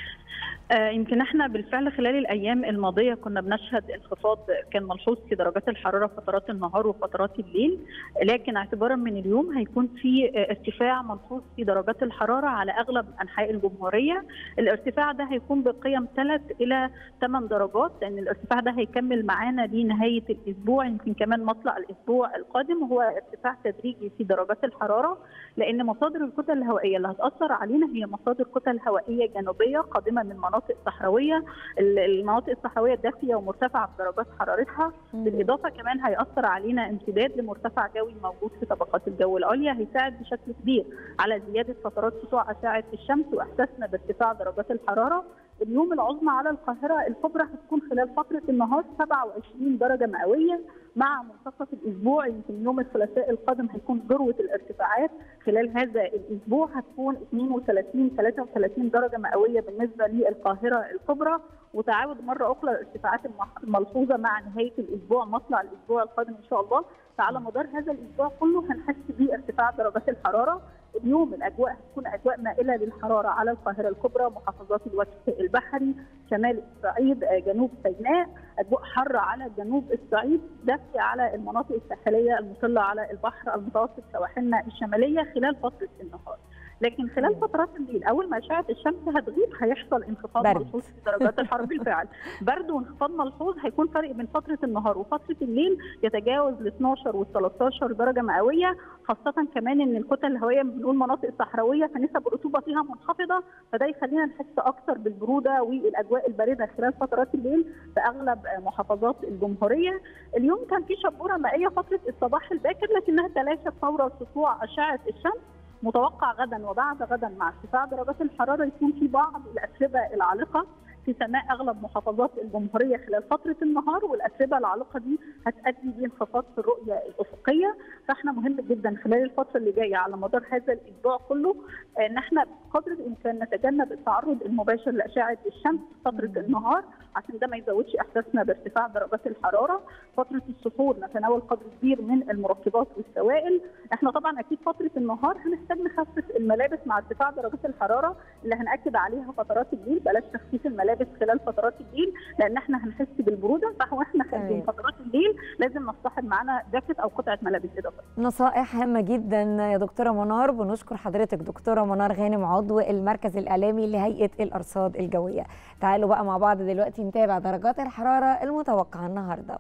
يمكن احنا بالفعل خلال الايام الماضيه كنا بنشهد انخفاض كان ملحوظ في درجات الحراره فترات النهار وفترات الليل، لكن اعتبارا من اليوم هيكون في ارتفاع ملحوظ في درجات الحراره على اغلب انحاء الجمهوريه. الارتفاع ده هيكون بقيم 3 إلى 8 درجات، لان الارتفاع ده هيكمل معانا لنهايه الاسبوع، يمكن كمان مطلع الاسبوع القادم، هو ارتفاع تدريجي في درجات الحراره، لان مصادر الكتل الهوائيه اللي هتاثر علينا هي مصادر كتل هوائيه جنوبيه قادمه من مناطق صحراويه، المناطق الصحراويه دافيه ومرتفعه بدرجات حرارتها، بالاضافه كمان هيأثر علينا امتداد لمرتفع جوي موجود في طبقات الجو العليا، هيساعد بشكل كبير على زياده فترات سطوع اشعه الشمس واحساسنا بارتفاع درجات الحراره. اليوم العظمى على القاهره الكبرى هتكون خلال فتره النهار 27 درجه مئويه، مع منتصف الاسبوع يمكن يوم الثلاثاء القادم هيكون ذروه الارتفاعات، خلال هذا الاسبوع هتكون 32 33 درجه مئويه بالنسبه للقاهره الكبرى، وتعاود مره اخرى الارتفاعات الملحوظه مع نهايه الاسبوع مطلع الاسبوع القادم ان شاء الله. فعلى مدار هذا الاسبوع كله هنحس بارتفاع درجات الحراره. اليوم الاجواء هتكون اجواء مائله للحراره على القاهره الكبرى، محافظات الوجه البحري، شمال الصعيد، جنوب سيناء، اجواء حاره على جنوب الصعيد، دافيه على المناطق الساحليه المطله على البحر المتوسط سواحلنا الشماليه خلال فتره النهار. لكن خلال فترات الليل اول ما اشعه الشمس هتغيب هيحصل انخفاض ملحوظ في درجات الحراره بالفعل، برد وانخفاض ملحوظ، هيكون فرق بين فتره النهار وفتره الليل يتجاوز ال 12 وال 13 درجه مئويه، خاصه كمان ان الكتل الهوائيه بنقول مناطق صحراويه فنسب الرطوبه فيها منخفضه، فده يخلينا نحس اكثر بالبروده والاجواء البارده خلال فترات الليل في اغلب محافظات الجمهوريه. اليوم كان في شبوره مائيه فتره الصباح الباكر لكنها تلاشت فور سطوع اشعه الشمس. متوقع غدا وبعد غدا مع ارتفاع درجات الحراره يكون في بعض الاتربه العالقه في سماء اغلب محافظات الجمهوريه خلال فتره النهار، والاتربه العالقه دي هتؤدي لانخفاض في الرؤيه الافقيه، فاحنا مهم جدا خلال الفتره اللي جايه على مدار هذا الاسبوع كله ان احنا بقدر الامكان نتجنب التعرض المباشر لاشعه الشمس فتره النهار عشان ده ما يزودش احساسنا بارتفاع درجات الحراره، فتره السحور نتناول قدر كبير من المركبات والسوائل، احنا طبعا اكيد فتره النهار هنحتاج نخفف الملابس مع ارتفاع درجات الحراره اللي هنأكد عليها فترات الليل، بلاش تخفيف الملابس خلال فترات الليل لان احنا هنحس بالبروده، فهو احنا خارجين فترات الليل لازم نصطحب معانا جاكيت او قطعه ملابس اضافيه. نصائح هامه جدا يا دكتوره منار، بنشكر حضرتك دكتوره منار غانم عضو المركز الاعلامي لهيئه الارصاد الجويه. تعالوا بقى مع بعض دلوقتي نتابع درجات الحرارة المتوقعة النهاردة.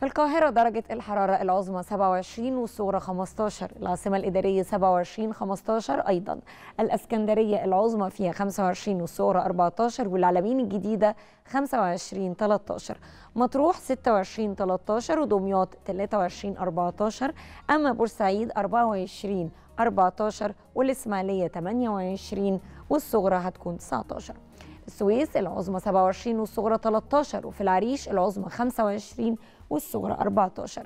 في القاهرة درجة الحرارة العظمى 27 والصغرى 15، العاصمة الإدارية 27-15 أيضا، الإسكندرية العظمى فيها 25 والصغرى 14، والعلمين الجديدة 25-13، مطروح 26-13 ودمياط 23-14، أما بورسعيد 24-14 والإسماعيلية 28 والصغرى هتكون 19. السويس العظمى 27 والصغرى 13، وفي العريش العظمى 25 والصغرى 14،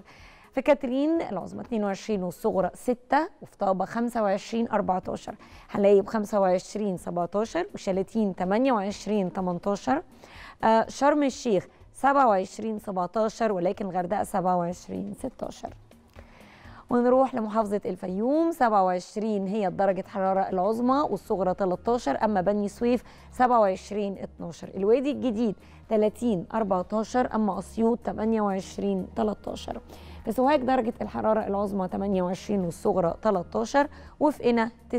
في كاترين العظمى 22 والصغرى 6، وفي طابة 25-14، حلايب 25-17، وشلاتين 28-18، شرم الشيخ 27-17، ولكن الغردقة 27-16. ونروح لمحافظة الفيوم 27 هي درجة الحرارة العظمى والصغرى 13، أما بني سويف 27-12، الوادي الجديد 30-14، أما أسيوط 28-13. في سوهاج درجة الحرارة العظمى 28 والصغرى 13، وفي قنا 29-15،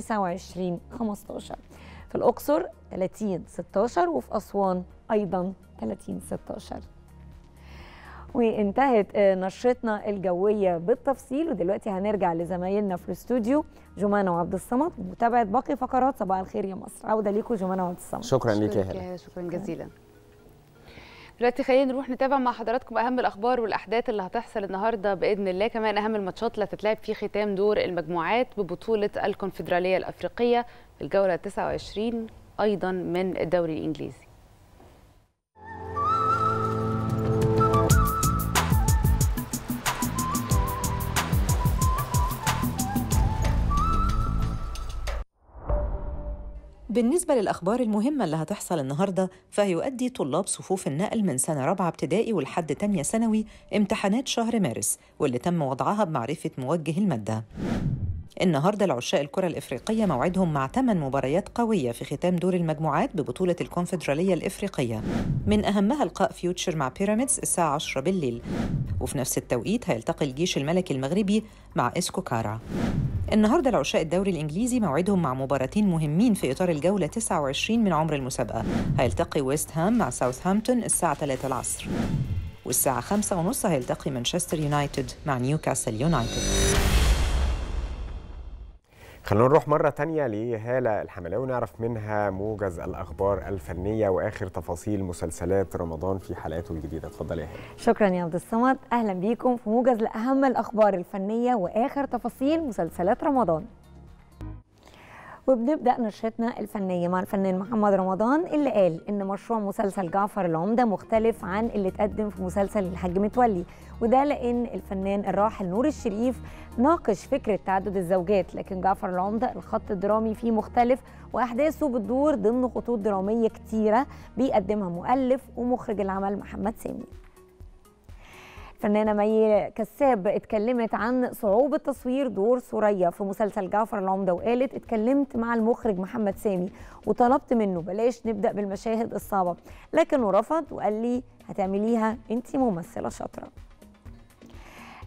في الأقصر 30-16، وفي أسوان أيضا 30-16. وانتهت نشرتنا الجوية بالتفصيل، ودلوقتي هنرجع لزمايلنا في الاستوديو جمانة وعبد الصمد ومتابعة باقي فقرات صباح الخير يا مصر. عودة ليكم جمانة وعبد الصمد. شكرا ليك يا هلا. شكرا جزيلا. دلوقتي خلينا نروح نتابع مع حضراتكم اهم الاخبار والاحداث اللي هتحصل النهارده باذن الله، كمان اهم الماتشات اللي هتتلعب في ختام دور المجموعات ببطولة الكونفدرالية الافريقية في الجولة 29 ايضا من الدوري الانجليزي. بالنسبة للأخبار المهمة اللي هتحصل النهاردة، فهيؤدي طلاب صفوف النقل من سنة رابعة ابتدائي ولحد تانية ثانوي امتحانات شهر مارس واللي تم وضعها بمعرفة موجه المادة. النهاردة العشاق الكرة الإفريقية موعدهم مع 8 مباريات قوية في ختام دور المجموعات ببطولة الكونفدرالية الإفريقية، من أهمها لقاء فيوتشر مع بيراميدز الساعة 10 بالليل، وفي نفس التوقيت هيلتقي الجيش الملكي المغربي مع إسكو كارا. النهارده العشاق الدوري الانجليزي موعدهم مع مباراتين مهمين في اطار الجوله 29 من عمر المسابقه، هيلتقي ويست هام مع ساوثهامبتون الساعه 3 العصر، والساعه 5:30 هيلتقي مانشستر يونايتد مع نيوكاسل يونايتد. خلونا نروح مره تانية لهاله الحملاوي نعرف منها موجز الاخبار الفنيه واخر تفاصيل مسلسلات رمضان في حلقاته الجديده. اتفضلي يا هاله. شكرا يا عبد الصمد، اهلا بيكم في موجز لاهم الاخبار الفنيه واخر تفاصيل مسلسلات رمضان. وبنبدا نشرتنا الفنيه مع الفنان محمد رمضان اللي قال ان مشروع مسلسل جعفر العمده مختلف عن اللي اتقدم في مسلسل الحاج متولي، وده لان الفنان الراحل نور الشريف ناقش فكره تعدد الزوجات، لكن جعفر العمده الخط الدرامي فيه مختلف واحداثه بتدور ضمن خطوط دراميه كتيره بيقدمها مؤلف ومخرج العمل محمد سامي. الفنانة مي كساب اتكلمت عن صعوبة تصوير دور ثريا في مسلسل جعفر العمدة، وقالت اتكلمت مع المخرج محمد سامي وطلبت منه بلاش نبدأ بالمشاهد الصعبة، لكنه رفض وقال لي هتعمليها انتي ممثلة شاطرة.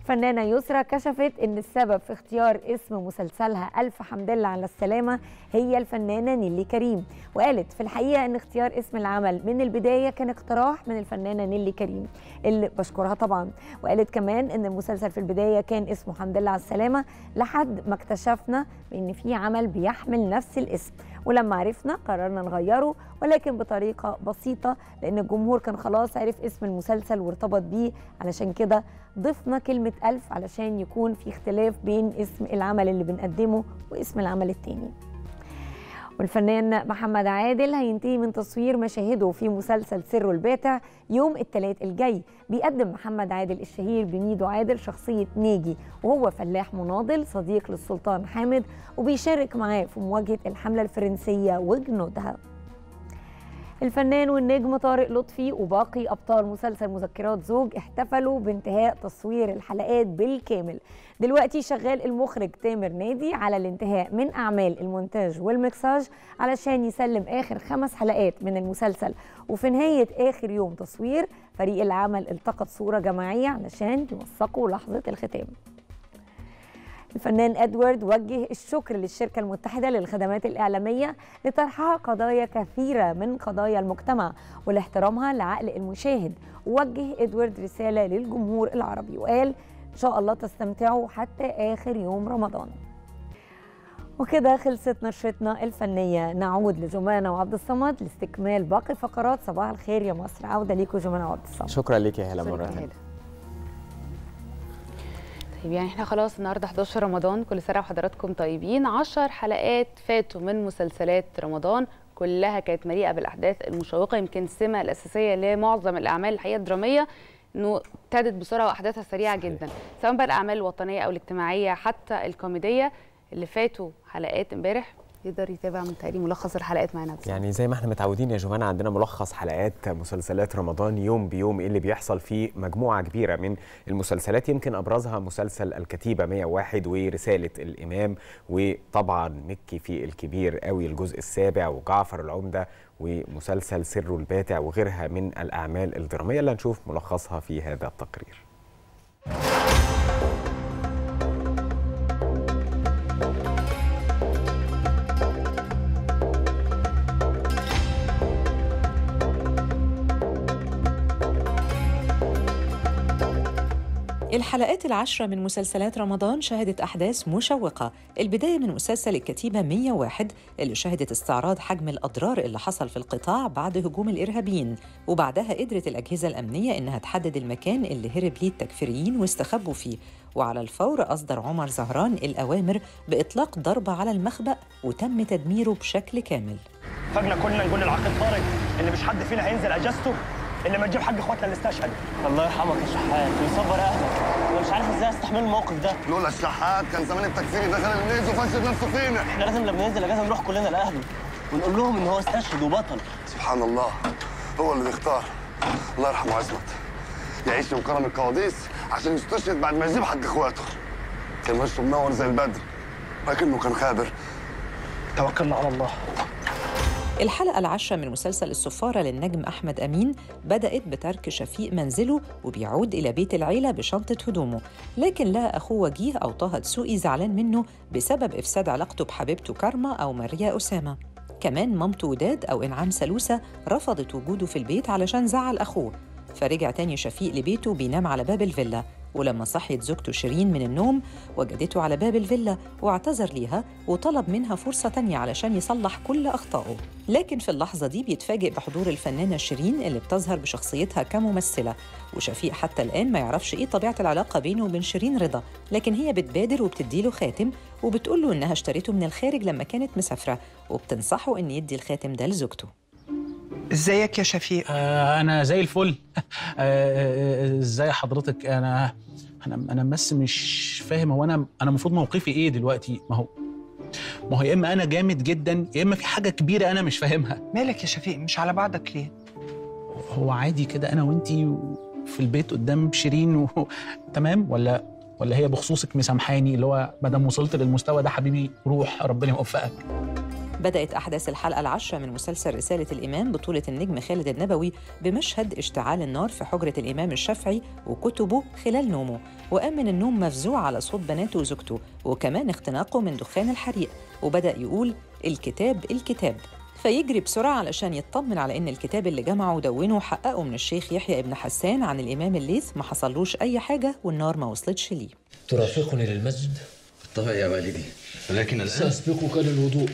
الفنانة يسرى كشفت ان السبب في اختيار اسم مسلسلها الف حمد لله على السلامة هي الفنانة نيلي كريم، وقالت في الحقيقة ان اختيار اسم العمل من البداية كان اقتراح من الفنانة نيلي كريم اللي بشكرها طبعا، وقالت كمان ان المسلسل في البداية كان اسمه حمد لله على السلامة لحد ما اكتشفنا ان في عمل بيحمل نفس الاسم، ولما عرفنا قررنا نغيره ولكن بطريقة بسيطة لأن الجمهور كان خلاص عرف اسم المسلسل وارتبط بيه، علشان كده ضفنا كلمة ألف علشان يكون في اختلاف بين اسم العمل اللي بنقدمه واسم العمل التاني. والفنان محمد عادل هينتهي من تصوير مشاهده في مسلسل سره الباتع يوم الثلاث الجاي. بيقدم محمد عادل الشهير بميدو عادل شخصية ناجي، وهو فلاح مناضل صديق للسلطان حامد وبيشارك معاه في مواجهة الحملة الفرنسية وجنودها. الفنان والنجم طارق لطفي وباقي أبطال مسلسل مذكرات زوج احتفلوا بانتهاء تصوير الحلقات بالكامل. دلوقتي شغال المخرج تامر نادي على الانتهاء من أعمال المونتاج والمكساج علشان يسلم آخر 5 حلقات من المسلسل، وفي نهاية آخر يوم تصوير فريق العمل التقط صورة جماعية علشان يوثقوا لحظة الختام. الفنان إدوارد وجه الشكر للشركة المتحدة للخدمات الإعلامية لطرحها قضايا كثيرة من قضايا المجتمع ولاحترامها لعقل المشاهد. ووجه إدوارد رسالة للجمهور العربي وقال إن شاء الله تستمتعوا حتى آخر يوم رمضان. وكده خلصت نشرتنا الفنية. نعود لجمانة وعبد الصمد لاستكمال باقي فقرات صباح الخير يا مصر. عودة ليكوا جمانة وعبد الصمد. شكرا ليك يا هلا مرة ثانية. يعني احنا خلاص النهارده 11 رمضان، كل سنه وحضراتكم طيبين. 10 حلقات فاتوا من مسلسلات رمضان، كلها كانت مليئه بالاحداث المشوقه. يمكن السمه الاساسيه لمعظم الاعمال الحقيقه الدراميه انه ابتدت بسرعه واحداثها سريعه جدا، سواء بقى الاعمال الوطنيه او الاجتماعيه حتى الكوميديه. اللي فاتوا حلقات امبارح يقدر يتابع من تقريب ملخص الحلقات معانا. يعني زي ما احنا متعودين يا جماعه، عندنا ملخص حلقات مسلسلات رمضان يوم بيوم ايه اللي بيحصل فيه. مجموعه كبيره من المسلسلات يمكن ابرزها مسلسل الكتيبه 101 ورساله الامام، وطبعا مكي في الكبير اوي الجزء السابع، وجعفر العمده، ومسلسل سر الباتع، وغيرها من الاعمال الدراميه اللي هنشوف ملخصها في هذا التقرير. الحلقات 10 من مسلسلات رمضان شهدت أحداث مشوقة. البداية من مسلسل الكتيبة 101 اللي شهدت استعراض حجم الأضرار اللي حصل في القطاع بعد هجوم الإرهابيين، وبعدها قدرت الأجهزة الأمنية إنها تحدد المكان اللي هرب ليه التكفيريين واستخبوا فيه، وعلى الفور أصدر عمر زهران الأوامر بإطلاق ضربة على المخبأ وتم تدميره بشكل كامل. فجنا كلنا نقول للعقل طارق إن مش حد فينا هينزل أجازته اللي ما تجيب حاج اخواتنا اللي استشهد. الله يرحمك يا شحات ويصبر اهلك، انا مش عارف ازاي استحمل الموقف ده. لولا الشحات كان زمان التكفيري ده غير النيز وفشل نفسه فينا. احنا لازم لما ننزل اجازه نروح كلنا لاهله ونقول لهم ان هو استشهد وبطل. سبحان الله، هو اللي بيختار. الله يرحمه عصمت، يعيش في كرم القواديس عشان يستشهد بعد ما يجيب حاج اخواته. كان وشه منور زي البدر لكنه كان خابر. توكلنا على الله. الحلقة 10 من مسلسل السفارة للنجم أحمد أمين بدأت بترك شفيق منزله وبيعود إلى بيت العيلة بشنطة هدومه، لكن لقى أخوه وجيه أو طه دسوقي زعلان منه بسبب إفساد علاقته بحبيبته كارما أو ماريا أسامة. كمان مامته وداد أو إنعام سلوسة رفضت وجوده في البيت علشان زعل أخوه، فرجع تاني شفيق لبيته بينام على باب الفيلا، ولما صحيت زوجته شيرين من النوم وجدته على باب الفيلا واعتذر ليها وطلب منها فرصة تانية علشان يصلح كل أخطائه. لكن في اللحظة دي بيتفاجئ بحضور الفنانة شيرين اللي بتظهر بشخصيتها كممثلة، وشفيق حتى الآن ما يعرفش إيه طبيعة العلاقة بينه وبين شيرين رضا، لكن هي بتبادر وبتديله خاتم وبتقوله إنها اشتريته من الخارج لما كانت مسافرة، وبتنصحه إن يدي الخاتم ده لزوجته. ازيك يا شفيق؟ انا زي الفل. ازاي حضرتك؟ انا بس مش فاهم، هو انا المفروض موقفي ايه دلوقتي؟ ما هو يا اما انا جامد جدا يا اما في حاجه كبيره انا مش فاهمها. مالك يا شفيق مش على بعضك ليه؟ هو عادي كده انا وانتي في البيت قدام شيرين تمام ولا هي بخصوصك مسامحاني اللي هو ما دام وصلت للمستوى ده حبيبي روح ربنا يوفقك. بدأت أحداث الحلقة 10 من مسلسل رسالة الإمام بطولة النجم خالد النبوي بمشهد اشتعال النار في حجرة الإمام الشافعي وكتبه خلال نومه، وقام من النوم مفزوع على صوت بناته وزوجته وكمان اختناقه من دخان الحريق، وبدأ يقول الكتاب الكتاب، فيجري بسرعة علشان يطمن على إن الكتاب اللي جمعه ودونه وحققه من الشيخ يحيى ابن حسان عن الإمام الليث ما حصلوش أي حاجة والنار ما وصلتش ليه. ترافقني للمسجد؟ بالطبع يا والدي، ولكن الآن سأسبقك للوضوء.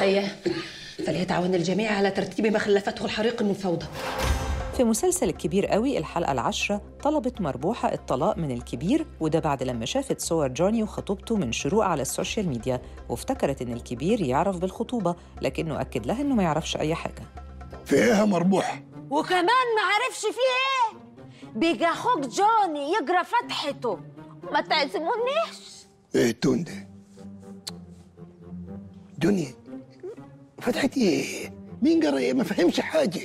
هيا فليتعاون الجميع على ترتيب ما خلفته الحريق من فوضى. في مسلسل الكبير اوي الحلقة 10 طلبت مربوحة الطلاق من الكبير، وده بعد لما شافت صور جوني وخطوبته من شروق على السوشيال ميديا، وافتكرت ان الكبير يعرف بالخطوبة لكنه أكد لها انه ما يعرفش أي حاجة. في ايه يا مربوحة؟ وكمان ما عرفش في ايه؟ بيجي اخوك جوني يجرى فتحته ما تعزمونيش؟ ايه التون ده؟ دنيا فتحت ايه؟ مين جرى ايه؟ ما فهمش حاجه.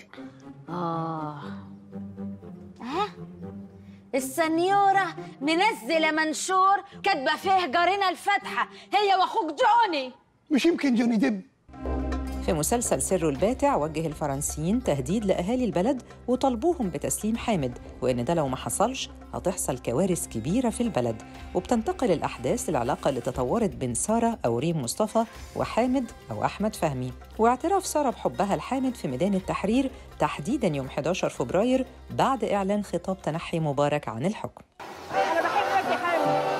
السنيوره منزله منشور كاتبه فيه جارنا الفاتحه هي واخوك جوني. مش يمكن جوني دب. في مسلسل سر الباتع وجه الفرنسيين تهديد لاهالي البلد وطالبوهم بتسليم حامد، وان ده لو ما حصلش هتحصل كوارث كبيرة في البلد. وبتنتقل الأحداث للعلاقة اللي تطورت بين سارة أو ريم مصطفى وحامد أو أحمد فهمي، واعتراف سارة بحبها لحامد في ميدان التحرير تحديداً يوم 11 فبراير بعد إعلان خطاب تنحي مبارك عن الحكم. أنا بحبك يا حامد،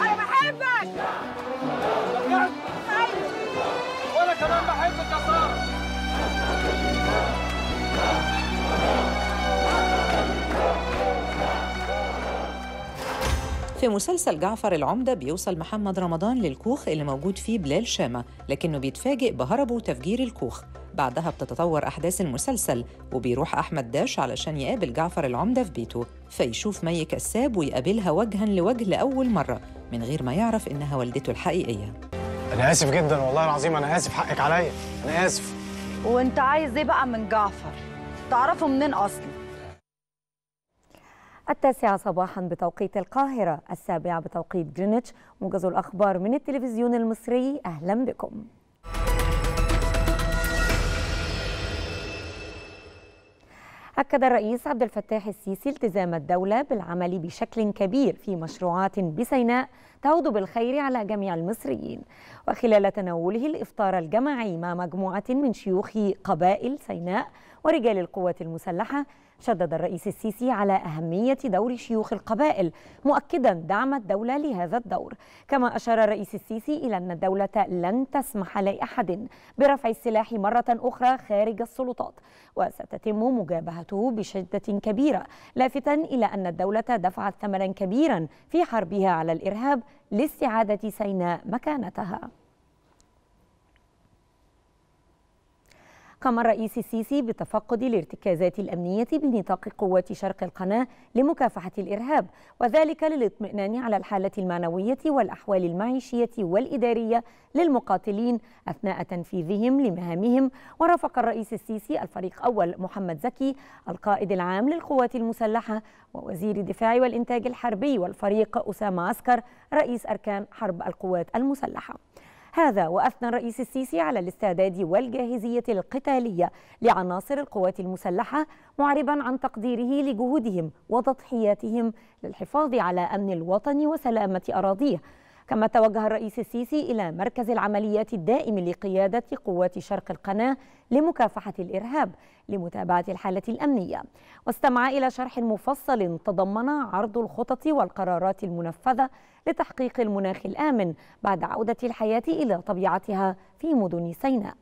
أنا بحبك وأنا كمان بحبك يا سارة. في مسلسل جعفر العمدة بيوصل محمد رمضان للكوخ اللي موجود فيه بلال شامة، لكنه بيتفاجئ بهربه وتفجير الكوخ. بعدها بتتطور أحداث المسلسل وبيروح أحمد داش علشان يقابل جعفر العمدة في بيته، فيشوف مي كساب ويقابلها وجهاً لوجه لأول مرة من غير ما يعرف إنها والدته الحقيقية. أنا آسف جداً والله العظيم، أنا آسف، حقك عليا، أنا آسف. وأنت عايز إيه بقى من جعفر؟ تعرفه منين أصلاً؟ 9:00 صباحاً بتوقيت القاهرة، 7:00 بتوقيت جرينتش. موجز الأخبار من التلفزيون المصري، أهلاً بكم. أكد الرئيس عبد الفتاح السيسي التزام الدولة بالعمل بشكل كبير في مشروعات بسيناء تعود بالخير على جميع المصريين. وخلال تناوله الإفطار الجماعي مع مجموعة من شيوخ قبائل سيناء ورجال القوات المسلحة، شدد الرئيس السيسي على أهمية دور شيوخ القبائل، مؤكدا دعم الدولة لهذا الدور. كما أشار الرئيس السيسي إلى أن الدولة لن تسمح لأحد برفع السلاح مرة أخرى خارج السلطات، وستتم مجابهته بشدة كبيرة، لافتا إلى أن الدولة دفعت ثمنا كبيرا في حربها على الإرهاب لاستعادة سيناء مكانتها. قام الرئيس السيسي بتفقد الارتكازات الأمنية بنطاق قوات شرق القناة لمكافحة الإرهاب، وذلك للاطمئنان على الحالة المعنوية والأحوال المعيشية والإدارية للمقاتلين أثناء تنفيذهم لمهامهم. ورافق الرئيس السيسي الفريق أول محمد زكي القائد العام للقوات المسلحة ووزير الدفاع والإنتاج الحربي، والفريق أسامة عسكر رئيس أركان حرب القوات المسلحة. هذا وأثنى الرئيس السيسي على الاستعداد والجاهزية القتالية لعناصر القوات المسلحة، معربا عن تقديره لجهودهم وتضحياتهم للحفاظ على أمن الوطن وسلامة أراضيه. كما توجه الرئيس السيسي إلى مركز العمليات الدائم لقيادة قوات شرق القناة لمكافحة الإرهاب لمتابعة الحالة الأمنية، واستمع إلى شرح مفصل تضمن عرض الخطط والقرارات المنفذة لتحقيق المناخ الآمن بعد عودة الحياة إلى طبيعتها في مدن سيناء.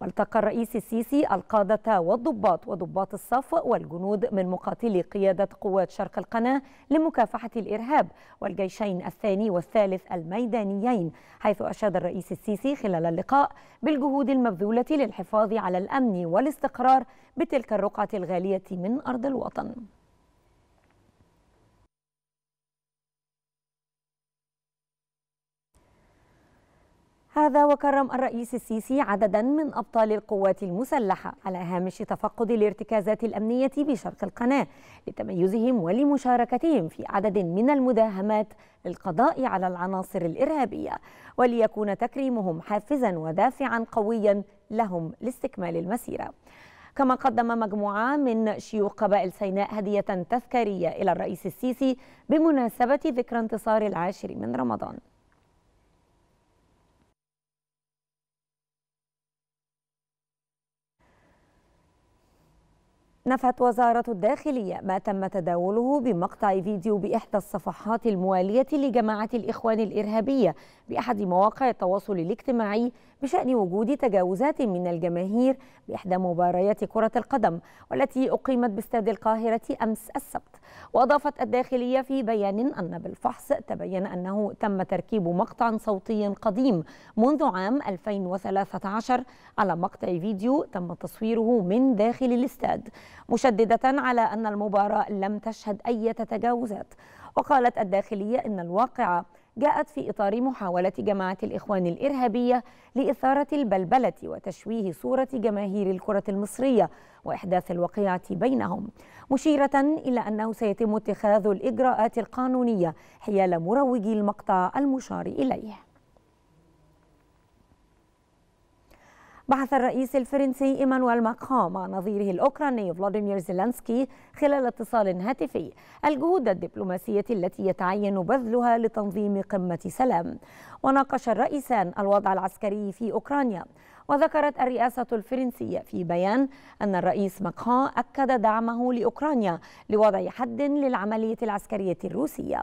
والتقى الرئيس السيسي القادة والضباط وضباط الصف والجنود من مقاتلي قيادة قوات شرق القناة لمكافحة الإرهاب والجيشين الثاني والثالث الميدانيين، حيث أشاد الرئيس السيسي خلال اللقاء بالجهود المبذولة للحفاظ على الأمن والاستقرار بتلك الرقعة الغالية من أرض الوطن. هذا وكرم الرئيس السيسي عددا من أبطال القوات المسلحة على هامش تفقد الارتكازات الأمنية بشرق القناة لتميزهم ولمشاركتهم في عدد من المداهمات للقضاء على العناصر الإرهابية، وليكون تكريمهم حافزا ودافعا قويا لهم لاستكمال المسيرة. كما قدم مجموعة من شيوخ قبائل سيناء هدية تذكارية إلى الرئيس السيسي بمناسبة ذكرى انتصار 10 من رمضان. نفت وزارة الداخلية ما تم تداوله بمقطع فيديو بإحدى الصفحات الموالية لجماعة الإخوان الإرهابية بأحد مواقع التواصل الاجتماعي بشأن وجود تجاوزات من الجماهير بإحدى مباريات كرة القدم والتي أقيمت باستاد القاهرة أمس السبت. وأضافت الداخلية في بيان أن بالفحص تبين أنه تم تركيب مقطع صوتي قديم منذ عام 2013 على مقطع فيديو تم تصويره من داخل الاستاد، مشددة على أن المباراة لم تشهد أي تجاوزات. وقالت الداخلية إن الواقعة جاءت في إطار محاولة جماعة الإخوان الإرهابية لإثارة البلبلة وتشويه صورة جماهير الكرة المصرية وإحداث الوقيعة بينهم، مشيرة إلى أنه سيتم اتخاذ الإجراءات القانونية حيال مروجي المقطع المشار إليه. بعث الرئيس الفرنسي إيمانويل ماكرون مع نظيره الأوكراني فلاديمير زيلينسكي خلال اتصال هاتفي الجهود الدبلوماسية التي يتعين بذلها لتنظيم قمة سلام. وناقش الرئيسان الوضع العسكري في أوكرانيا. وذكرت الرئاسة الفرنسية في بيان أن الرئيس ماكرون أكد دعمه لأوكرانيا لوضع حد للعملية العسكرية الروسية.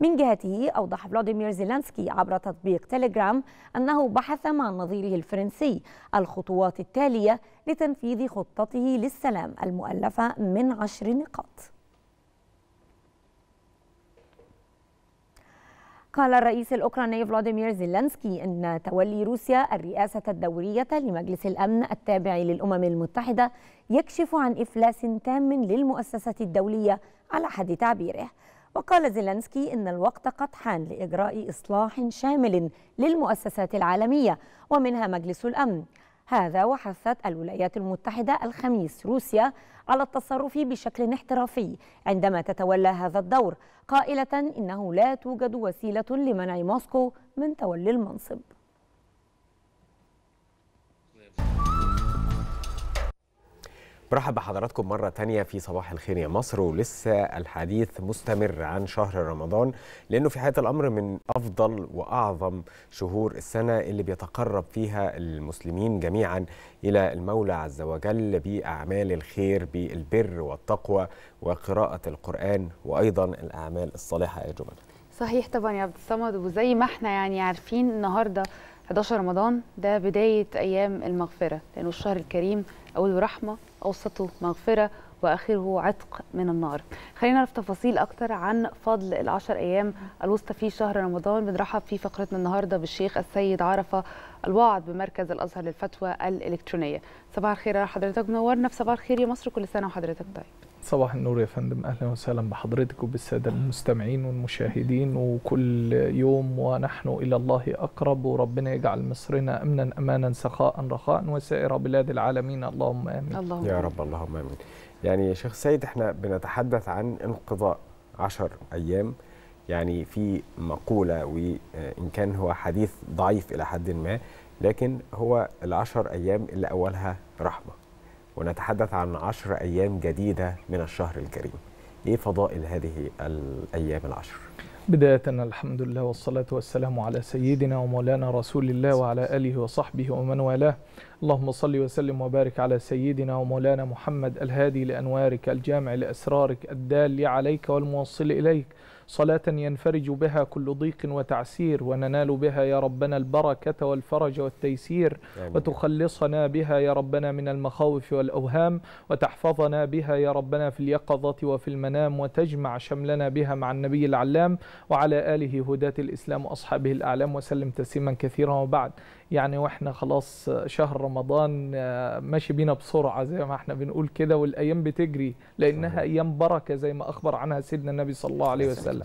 من جهته أوضح فلاديمير زيلينسكي عبر تطبيق تيليجرام أنه بحث مع نظيره الفرنسي الخطوات التالية لتنفيذ خطته للسلام المؤلفة من 10 نقاط. قال الرئيس الأوكراني فلاديمير زيلينسكي أن تولي روسيا الرئاسة الدورية لمجلس الأمن التابع للأمم المتحدة يكشف عن إفلاس تام للمؤسسة الدولية على حد تعبيره. وقال زيلينسكي إن الوقت قد حان لإجراء إصلاح شامل للمؤسسات العالمية ومنها مجلس الأمن. هذا وحثت الولايات المتحدة الخميس روسيا على التصرف بشكل احترافي عندما تتولى هذا الدور، قائلة إنه لا توجد وسيلة لمنع موسكو من تولي المنصب. برحب بحضراتكم مرة تانية في صباح الخير يا مصر، ولسه الحديث مستمر عن شهر رمضان لأنه في حقيقة الأمر من أفضل وأعظم شهور السنة اللي بيتقرب فيها المسلمين جميعا إلى المولى عز وجل بأعمال الخير، بالبر والتقوى وقراءة القرآن وأيضا الأعمال الصالحة. يا جمانة صحيح طبعا يا عبد الصمد، وزي ما احنا يعني عارفين النهاردة 11 رمضان ده بداية أيام المغفرة، لأنه الشهر الكريم أوله رحمة أوسطه مغفرة وآخره عتق من النار. خلينا نعرف تفاصيل أكتر عن فضل ال10 أيام الوسطى في شهر رمضان. بنرحب في فقرتنا النهاردة بالشيخ السيد عرفة الوعظ بمركز الأزهر للفتوى الإلكترونية. صباح الخير على حضرتك، منورنا في صباح الخير يا مصر. كل سنة وحضرتك طيب. صباح النور يا فندم، أهلا وسهلا بحضرتك وبالسادة المستمعين والمشاهدين. وكل يوم ونحن إلى الله أقرب، وربنا يجعل مصرنا أمنا أمانا سخاء رخاء وسائر بلاد العالمين، اللهم آمين. اللهم يا رب، اللهم آمين. يعني يا شيخ سيد، احنا بنتحدث عن انقضاء 10 أيام، يعني في مقولة وإن كان هو حديث ضعيف إلى حد ما، لكن هو ال10 أيام اللي أولها رحمة، ونتحدث عن 10 أيام جديدة من الشهر الكريم. إيه فضائل هذه الأيام 10؟ بداية الحمد لله والصلاة والسلام على سيدنا ومولانا رسول الله وعلى آله وصحبه ومن والاه. اللهم صل وسلم وبارك على سيدنا ومولانا محمد الهادي لأنوارك، الجامع لأسرارك، الدال عليك والموصل إليك، صلاة ينفرج بها كل ضيق وتعسير، وننال بها يا ربنا البركة والفرج والتيسير، وتخلصنا بها يا ربنا من المخاوف والأوهام، وتحفظنا بها يا ربنا في اليقظة وفي المنام، وتجمع شملنا بها مع النبي العلام وعلى آله هداة الإسلام وأصحابه الأعلام وسلم تسليما كثيرا. وبعد، يعني واحنا خلاص شهر رمضان ماشي بينا بسرعة زي ما احنا بنقول كده، والأيام بتجري لأنها أيام بركة زي ما أخبر عنها سيدنا النبي صلى الله عليه وسلم.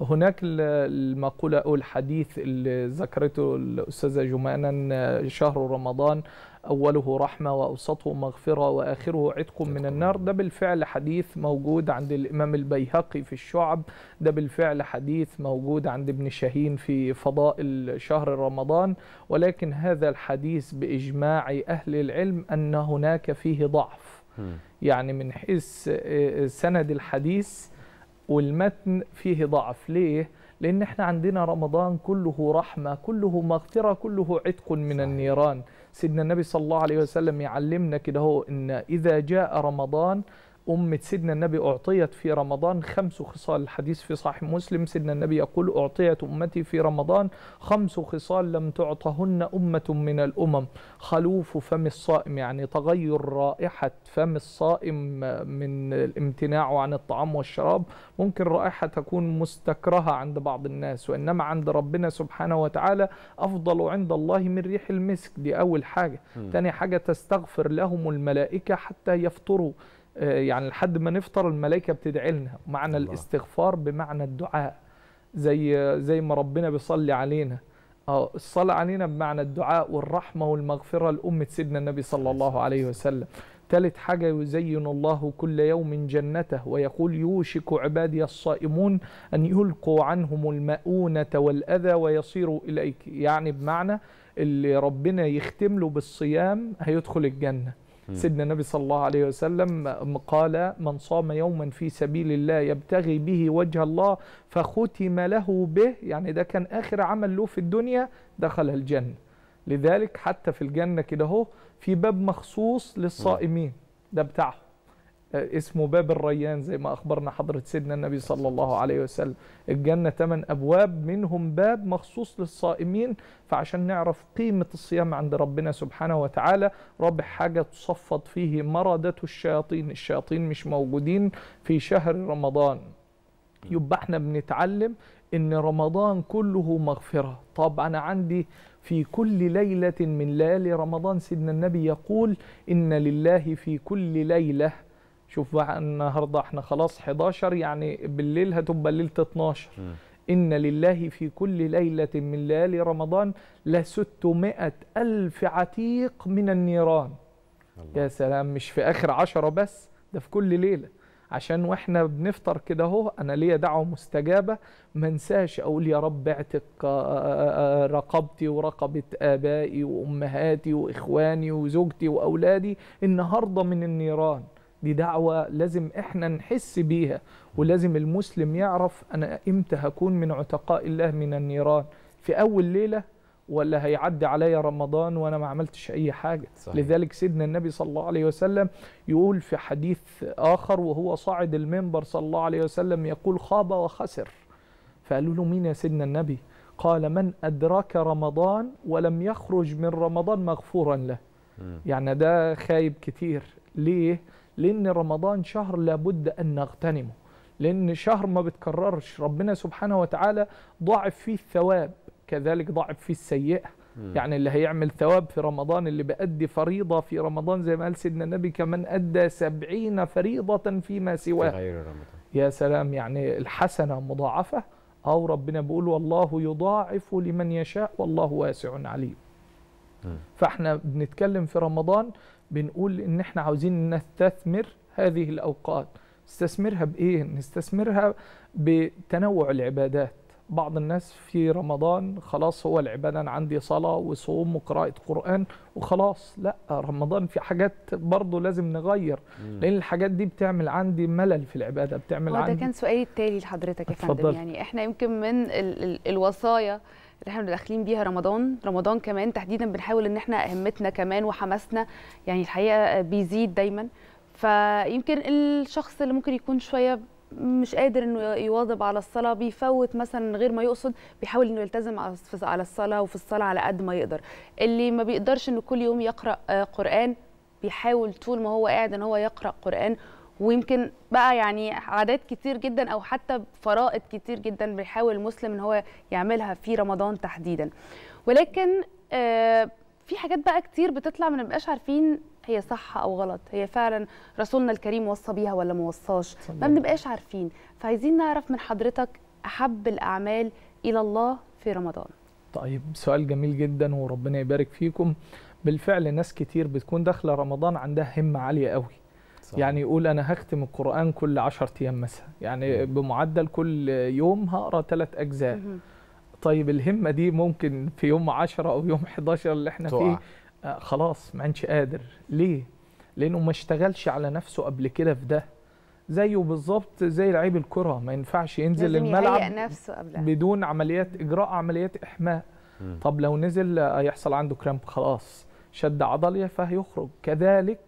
هناك المقولة أو الحديث اللي ذكرته الأستاذة جمانة، شهر رمضان أوله رحمة وأوسطه مغفرة وآخره عتق من النار، ده بالفعل حديث موجود عند الإمام البيهقي في الشعب، ده بالفعل حديث موجود عند ابن شاهين في فضائل شهر رمضان، ولكن هذا الحديث بإجماع أهل العلم أن هناك فيه ضعف، يعني من حيث سند الحديث والمتن فيه ضعف. ليه؟ لأن احنا عندنا رمضان كله رحمة، كله مغفرة، كله عتق من النيران. سيدنا النبي صلى الله عليه وسلم يعلمنا كده هو إن إذا جاء رمضان، أمة سيدنا النبي أعطيت في رمضان 5 خصال. الحديث في صحيح مسلم، سيدنا النبي يقول: أعطيت أمتي في رمضان 5 خصال لم تعطهن أمة من الأمم: خلوف فم الصائم، يعني تغير رائحة فم الصائم من الامتناع عن الطعام والشراب. ممكن رائحة تكون مستكرهة عند بعض الناس، وإنما عند ربنا سبحانه وتعالى أفضل عند الله من ريح المسك. دي أول حاجة. تاني حاجة، تستغفر لهم الملائكة حتى يفطروا، يعني لحد ما نفطر الملائكة بتدعي لنا. معنى الاستغفار بمعنى الدعاء، زي ما ربنا بيصلي علينا، الصلاة علينا بمعنى الدعاء والرحمة والمغفرة لأمة سيدنا النبي صلى الله عليه وسلم. ثالث حاجة، يزين الله كل يوم جنته ويقول: يوشك عبادي الصائمون أن يلقوا عنهم المؤونة والأذى ويصيروا إليك، يعني بمعنى اللي ربنا يختم له بالصيام هيدخل الجنة. سيدنا النبي صلى الله عليه وسلم قال: من صام يوما في سبيل الله يبتغي به وجه الله فختم له به، يعني ده كان آخر عمل له في الدنيا، دخل الجنة. لذلك حتى في الجنة كده هو في باب مخصوص للصائمين، ده بتاعه اسمه باب الريان زي ما أخبرنا حضرة سيدنا النبي صلى الله عليه وسلم. الجنة 8 أبواب منهم باب مخصوص للصائمين، فعشان نعرف قيمة الصيام عند ربنا سبحانه وتعالى. رابع حاجة تصفد فيه مردة الشياطين، الشياطين مش موجودين في شهر رمضان. يبقى احنا بنتعلم إن رمضان كله مغفرة. طبعا عندي في كل ليلة من ليالي رمضان سيدنا النبي يقول: إن لله في كل ليلة. شوف بقى النهارده احنا خلاص 11، يعني بالليل هتبقى ليله 12. ان لله في كل ليله من ليالي رمضان ل600,000 عتيق من النيران. الله. يا سلام، مش في اخر 10 بس، ده في كل ليله. عشان واحنا بنفطر كده اهو، انا ليا دعوه مستجابه، ما انساش اقول: يا رب اعتق رقبتي ورقبه ابائي وامهاتي واخواني وزوجتي واولادي النهارده من النيران. دي دعوة لازم احنا نحس بيها، ولازم المسلم يعرف: انا امتى هكون من عتقاء الله من النيران؟ في اول ليلة، ولا هيعدي عليا رمضان وانا ما عملتش اي حاجة؟ صحيح. لذلك سيدنا النبي صلى الله عليه وسلم يقول في حديث اخر وهو صاعد المنبر صلى الله عليه وسلم يقول: خاب وخسر. فقالوا له: مين يا سيدنا النبي؟ قال: من ادرك رمضان ولم يخرج من رمضان مغفورا له. يعني ده خايب كتير. ليه؟ لأن رمضان شهر لابد أن نغتنمه، لأن شهر ما بتكررش. ربنا سبحانه وتعالى ضاعف فيه الثواب، كذلك ضاعف فيه السيئة. يعني اللي هيعمل ثواب في رمضان، اللي بيأدي فريضة في رمضان زي ما قال سيدنا النبي: كمن أدى 70 فريضة فيما سواه. يا سلام، يعني الحسنة مضاعفة. أو ربنا بيقول: والله يضاعف لمن يشاء والله واسع عليم. فإحنا بنتكلم في رمضان، بنقول إن إحنا عاوزين نستثمر هذه الأوقات. نستثمرها بإيه؟ نستثمرها بتنوع العبادات. بعض الناس في رمضان خلاص هو العبادة، أنا عندي صلاة وصوم وقراءة قرآن وخلاص. لا، رمضان في حاجات برضه لازم نغير، لأن الحاجات دي بتعمل عندي ملل في العبادة، بتعمل عندي. ده كان سؤالي التالي لحضرتك يا فندم. يعني إحنا يمكن من الوصايا اللي احنا داخلين بيها رمضان كمان تحديدا، بنحاول ان احنا اهمتنا كمان وحماسنا يعني الحقيقه بيزيد دايما. فيمكن الشخص اللي ممكن يكون شويه مش قادر انه يواظب على الصلاه، بيفوت مثلا غير ما يقصد، بيحاول انه يلتزم على الصلاه وفي الصلاه على قد ما يقدر. اللي ما بيقدرش انه كل يوم يقرا قران، بيحاول طول ما هو قاعد ان هو يقرا قران. ويمكن بقى يعني عادات كتير جدا او حتى فرائض كتير جدا بيحاول المسلم ان هو يعملها في رمضان تحديدا. ولكن في حاجات بقى كتير بتطلع ما نبقاش عارفين هي صح او غلط، هي فعلا رسولنا الكريم وصى بيها ولا ما وصاش، ما بنبقاش عارفين. فعايزين نعرف من حضرتك احب الاعمال الى الله في رمضان. طيب، سؤال جميل جدا وربنا يبارك فيكم. بالفعل ناس كتير بتكون داخله رمضان عندها همه عاليه قوي. يعني يقول: أنا هختم القرآن كل 10 أيام مثلا، يعني بمعدل كل يوم هقرأ 3 أجزاء. طيب، الهمة دي ممكن في يوم 10 أو يوم 11 اللي احنا فيه خلاص ما عادش قادر. ليه؟ لأنه ما اشتغلش على نفسه قبل كده في ده. زيه بالظبط زي لعيب الكرة، ما ينفعش ينزل الملعب بدون إجراء عمليات إحماء. طب لو نزل هيحصل عنده كرامب، خلاص شد عضلية فهيخرج. كذلك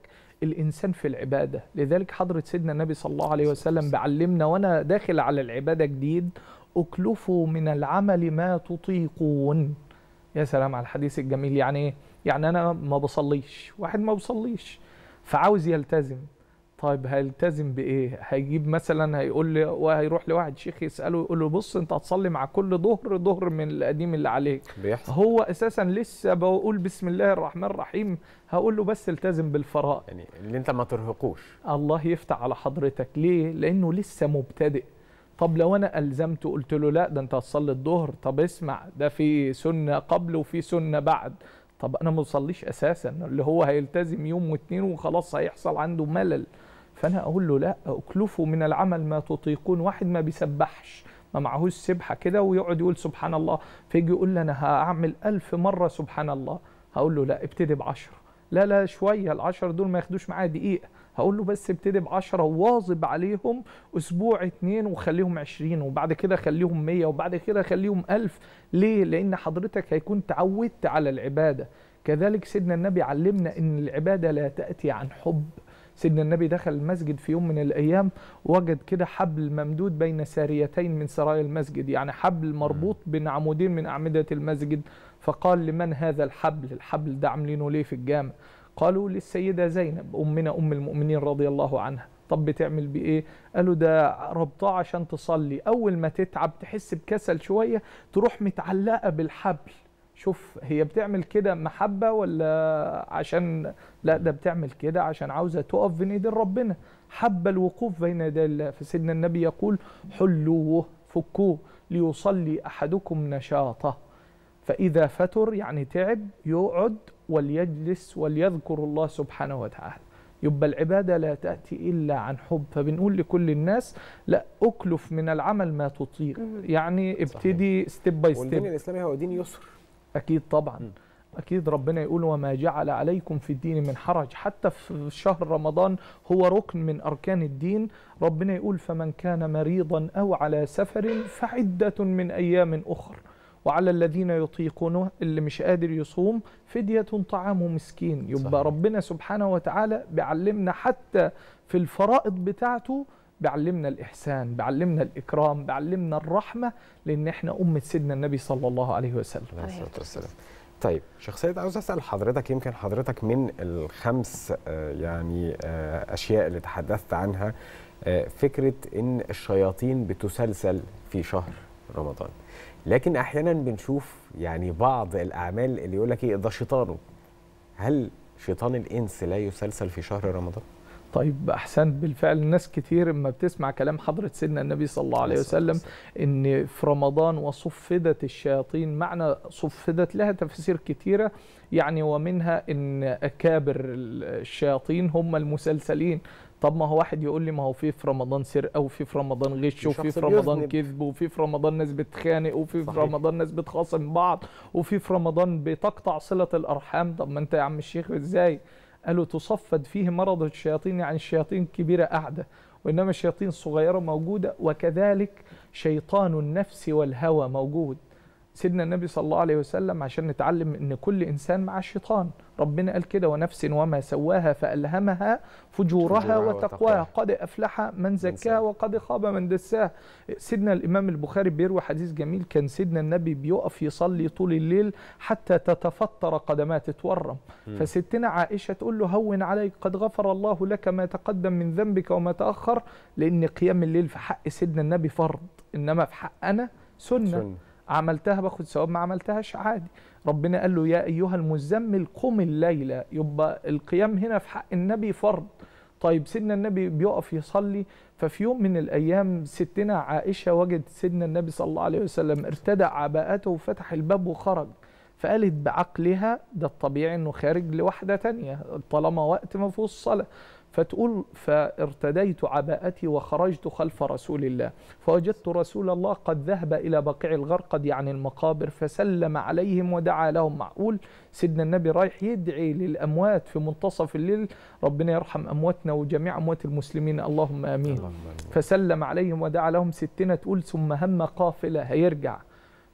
الإنسان في العبادة. لذلك حضرة سيدنا النبي صلى الله عليه وسلم بعلمنا وأنا داخل على العبادة جديد: أكلفوا من العمل ما تطيقون. يا سلام على الحديث الجميل. يعني إيه؟ يعني أنا ما بصليش، واحد ما بصليش فعاوز يلتزم. طيب هيلتزم بإيه؟ هيجيب مثلا، هيقول لي، وهيروح لواحد شيخ يسأله يقول له: بص، أنت هتصلي مع كل ظهر من القديم اللي عليك. بيحصل. هو أساسا لسه بقول بسم الله الرحمن الرحيم، هقول له بس التزم بالفرائض، يعني اللي أنت ما ترهقوش. الله يفتح على حضرتك. ليه؟ لأنه لسه مبتدئ. طب لو أنا ألزمته قلت له: لا، ده أنت هتصلي الظهر. طب اسمع، ده في سنة قبل وفي سنة بعد. طب أنا ما بصليش أساسا، اللي هو هيلتزم يوم واتنين وخلاص هيحصل عنده ملل. فأنا أقول له: لا، أكلفوا من العمل ما تطيقون. واحد ما بيسبحش، ما معهوش سبحه كده ويقعد يقول سبحان الله، فيجي يقول لي انا هعمل 1000 مره سبحان الله، هقول له لا ابتدي ب10، لا لا شويه ال10 دول ما ياخدوش معايا دقيقه، هقول له بس ابتدي ب10 وواظب عليهم اسبوع 2 وخليهم 20 وبعد كده خليهم 100 وبعد كده خليهم 1000. ليه؟ لان حضرتك هيكون تعودت على العباده. كذلك سيدنا النبي علمنا ان العباده لا تاتي عن حب. سيدنا النبي دخل المسجد في يوم من الايام وجد كده حبل ممدود بين ساريتين من سرايا المسجد، يعني حبل مربوط بين عمودين من اعمده المسجد، فقال لمن هذا الحبل؟ الحبل ده عاملينه ليه في الجامع؟ قالوا للسيده زينب امنا ام المؤمنين رضي الله عنها. طب بتعمل بايه؟ قالوا ده ربطاه عشان تصلي، اول ما تتعب تحس بكسل شويه تروح متعلقه بالحبل. شوف هي بتعمل كده محبة ولا عشان؟ لا ده بتعمل كده عشان عاوزة تقف بين ايدين ربنا، حب الوقوف بين يدي الله. فسيدنا النبي يقول حلوه فكوه ليصلي أحدكم نشاطه فإذا فتر، يعني تعب، يقعد وليجلس وليذكر الله سبحانه وتعالى. يبقى العبادة لا تأتي إلا عن حب. فبنقول لكل الناس لا أكلف من العمل ما تطيق، يعني ابتدي ستيب باي ستيب. والدين الإسلامي هو دين يسر. أكيد طبعا، أكيد ربنا يقول وما جعل عليكم في الدين من حرج، حتى في شهر رمضان هو ركن من أركان الدين. ربنا يقول فمن كان مريضا أو على سفر فعدة من أيام أخر وعلى الذين يطيقونه، اللي مش قادر يصوم فدية طعام مسكين. يبقى صحيح. ربنا سبحانه وتعالى بيعلمنا حتى في الفرائض بتاعته، بيعلمنا الإحسان، بيعلمنا الإكرام، بيعلمنا الرحمة، لأن إحنا أمة سيدنا النبي صلى الله عليه وسلم. طيب شخصية عاوز أسأل حضرتك، يمكن حضرتك من الخمس يعني أشياء اللي تحدثت عنها فكرة إن الشياطين بتسلسل في شهر رمضان، لكن أحيانا بنشوف يعني بعض الأعمال اللي يقول لك إيه ده شيطانه. هل شيطان الإنس لا يسلسل في شهر رمضان؟ طيب احسنت. بالفعل ناس كتير اما بتسمع كلام حضره سيدنا النبي صلى الله عليه وسلم ان في رمضان وصفدت الشياطين، معنى صفدت لها تفسير كتيره، يعني ومنها ان اكابر الشياطين هم المسلسلين. طب ما هو واحد يقول لي ما هو في رمضان سرقه وفي رمضان غش وفي رمضان كذب وفي رمضان ناس بتخانق وفي رمضان ناس بتخاصم بعض وفي رمضان بتقطع صله الارحام. طب ما انت يا عم الشيخ ازاي؟ قالوا تصفد فيه مرض الشياطين، يعني الشياطين كبيرة قاعدة وإنما الشياطين الصغيرة موجودة، وكذلك شيطان النفس والهوى موجود. سيدنا النبي صلى الله عليه وسلم عشان نتعلم إن كل إنسان مع الشيطان، ربنا قال كده ونفس وما سواها فألهمها فجورها وتقواها قد أفلح من زكاها وقد خاب من دساها. سيدنا الإمام البخاري بيروي حديث جميل، كان سيدنا النبي بيقف يصلي طول الليل حتى تتفطر قدماه تتورم، فستنا عائشة تقول له هون عليك قد غفر الله لك ما تقدم من ذنبك وما تأخر، لأن قيام الليل في حق سيدنا النبي فرض، إنما في حق أنا سنة. عملتها باخد ثواب، ما عملتهاش عادي. ربنا قال له يا ايها المزمل قم الليله، يبقى القيام هنا في حق النبي فرض. طيب سيدنا النبي بيقف يصلي، ففي يوم من الايام ستنا عائشه وجدت سيدنا النبي صلى الله عليه وسلم ارتدى عباءته وفتح الباب وخرج، فقالت بعقلها ده الطبيعي انه خارج لوحده ثانيه طالما وقت ما فيهوش صلاه، فتقول فارتديت عباءتي وخرجت خلف رسول الله فوجدت رسول الله قد ذهب إلى بقيع الغرقد يعني المقابر فسلم عليهم ودعا لهم. معقول سيدنا النبي رايح يدعي للأموات في منتصف الليل؟ ربنا يرحم أمواتنا وجميع أموات المسلمين اللهم آمين. فسلم عليهم ودعا لهم. ستنا تقول ثم هم قافلة هيرجع،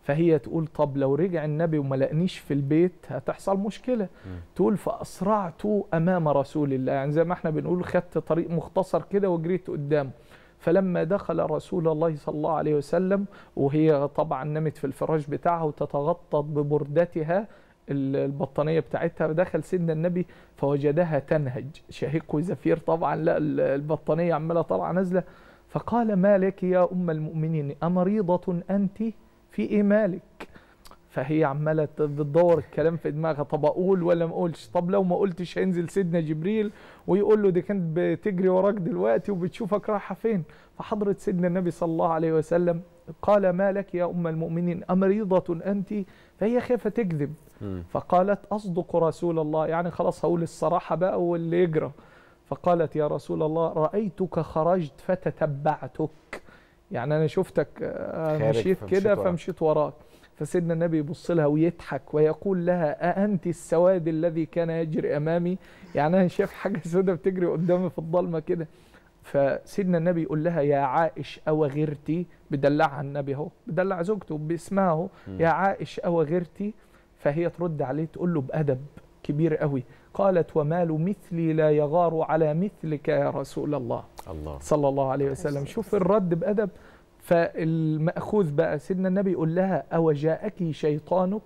فهي تقول طب لو رجع النبي وما لقنيش في البيت هتحصل مشكلة. تقول فأسرعت أمام رسول الله، يعني زي ما احنا بنقول خدت طريق مختصر كده وجريت قدامه، فلما دخل رسول الله صلى الله عليه وسلم وهي طبعا نمت في الفراش بتاعها وتتغطى ببردتها البطانية بتاعتها، دخل سيدنا النبي فوجدها تنهج شهيق وزفير طبعا، لا البطانية عمالة طالعة نازلة، فقال ما لك يا أم المؤمنين أمريضة أنتِ؟ في ايه مالك؟ فهي عماله بتدور الكلام في دماغها، طب اقول ولا ما اقولش؟ طب لو ما قلتش هينزل سيدنا جبريل ويقول له دي كانت بتجري وراك دلوقتي وبتشوفك رايحه فين. فحضره سيدنا النبي صلى الله عليه وسلم قال ما لك يا ام المؤمنين امريضه انت؟ فهي خايفه تكذب، فقالت اصدق رسول الله، يعني خلاص هقول الصراحه بقى واللي يجرى. فقالت يا رسول الله رايتك خرجت فتتبعتك، يعني أنا شفتك مشيت كده فمشيت وراك. فسيدنا النبي يبص لها ويضحك ويقول لها أأنت السواد الذي كان يجري أمامي؟ يعني أنا شايف حاجة سودة بتجري قدامي في الضلمة كده. فسيدنا النبي يقول لها يا عائش أو غيرتي، بدلعها النبي اهو، بدلع زوجته باسمها اهو، يا عائش أو غيرتي. فهي ترد عليه تقول له بأدب كبير قوي، قالت ومال مثلي لا يغار على مثلك يا رسول الله، الله صلى الله عليه وسلم. شوف الرد بأدب. فالمأخوذ بقى سيدنا النبي يقول لها أو جاءك شيطانك؟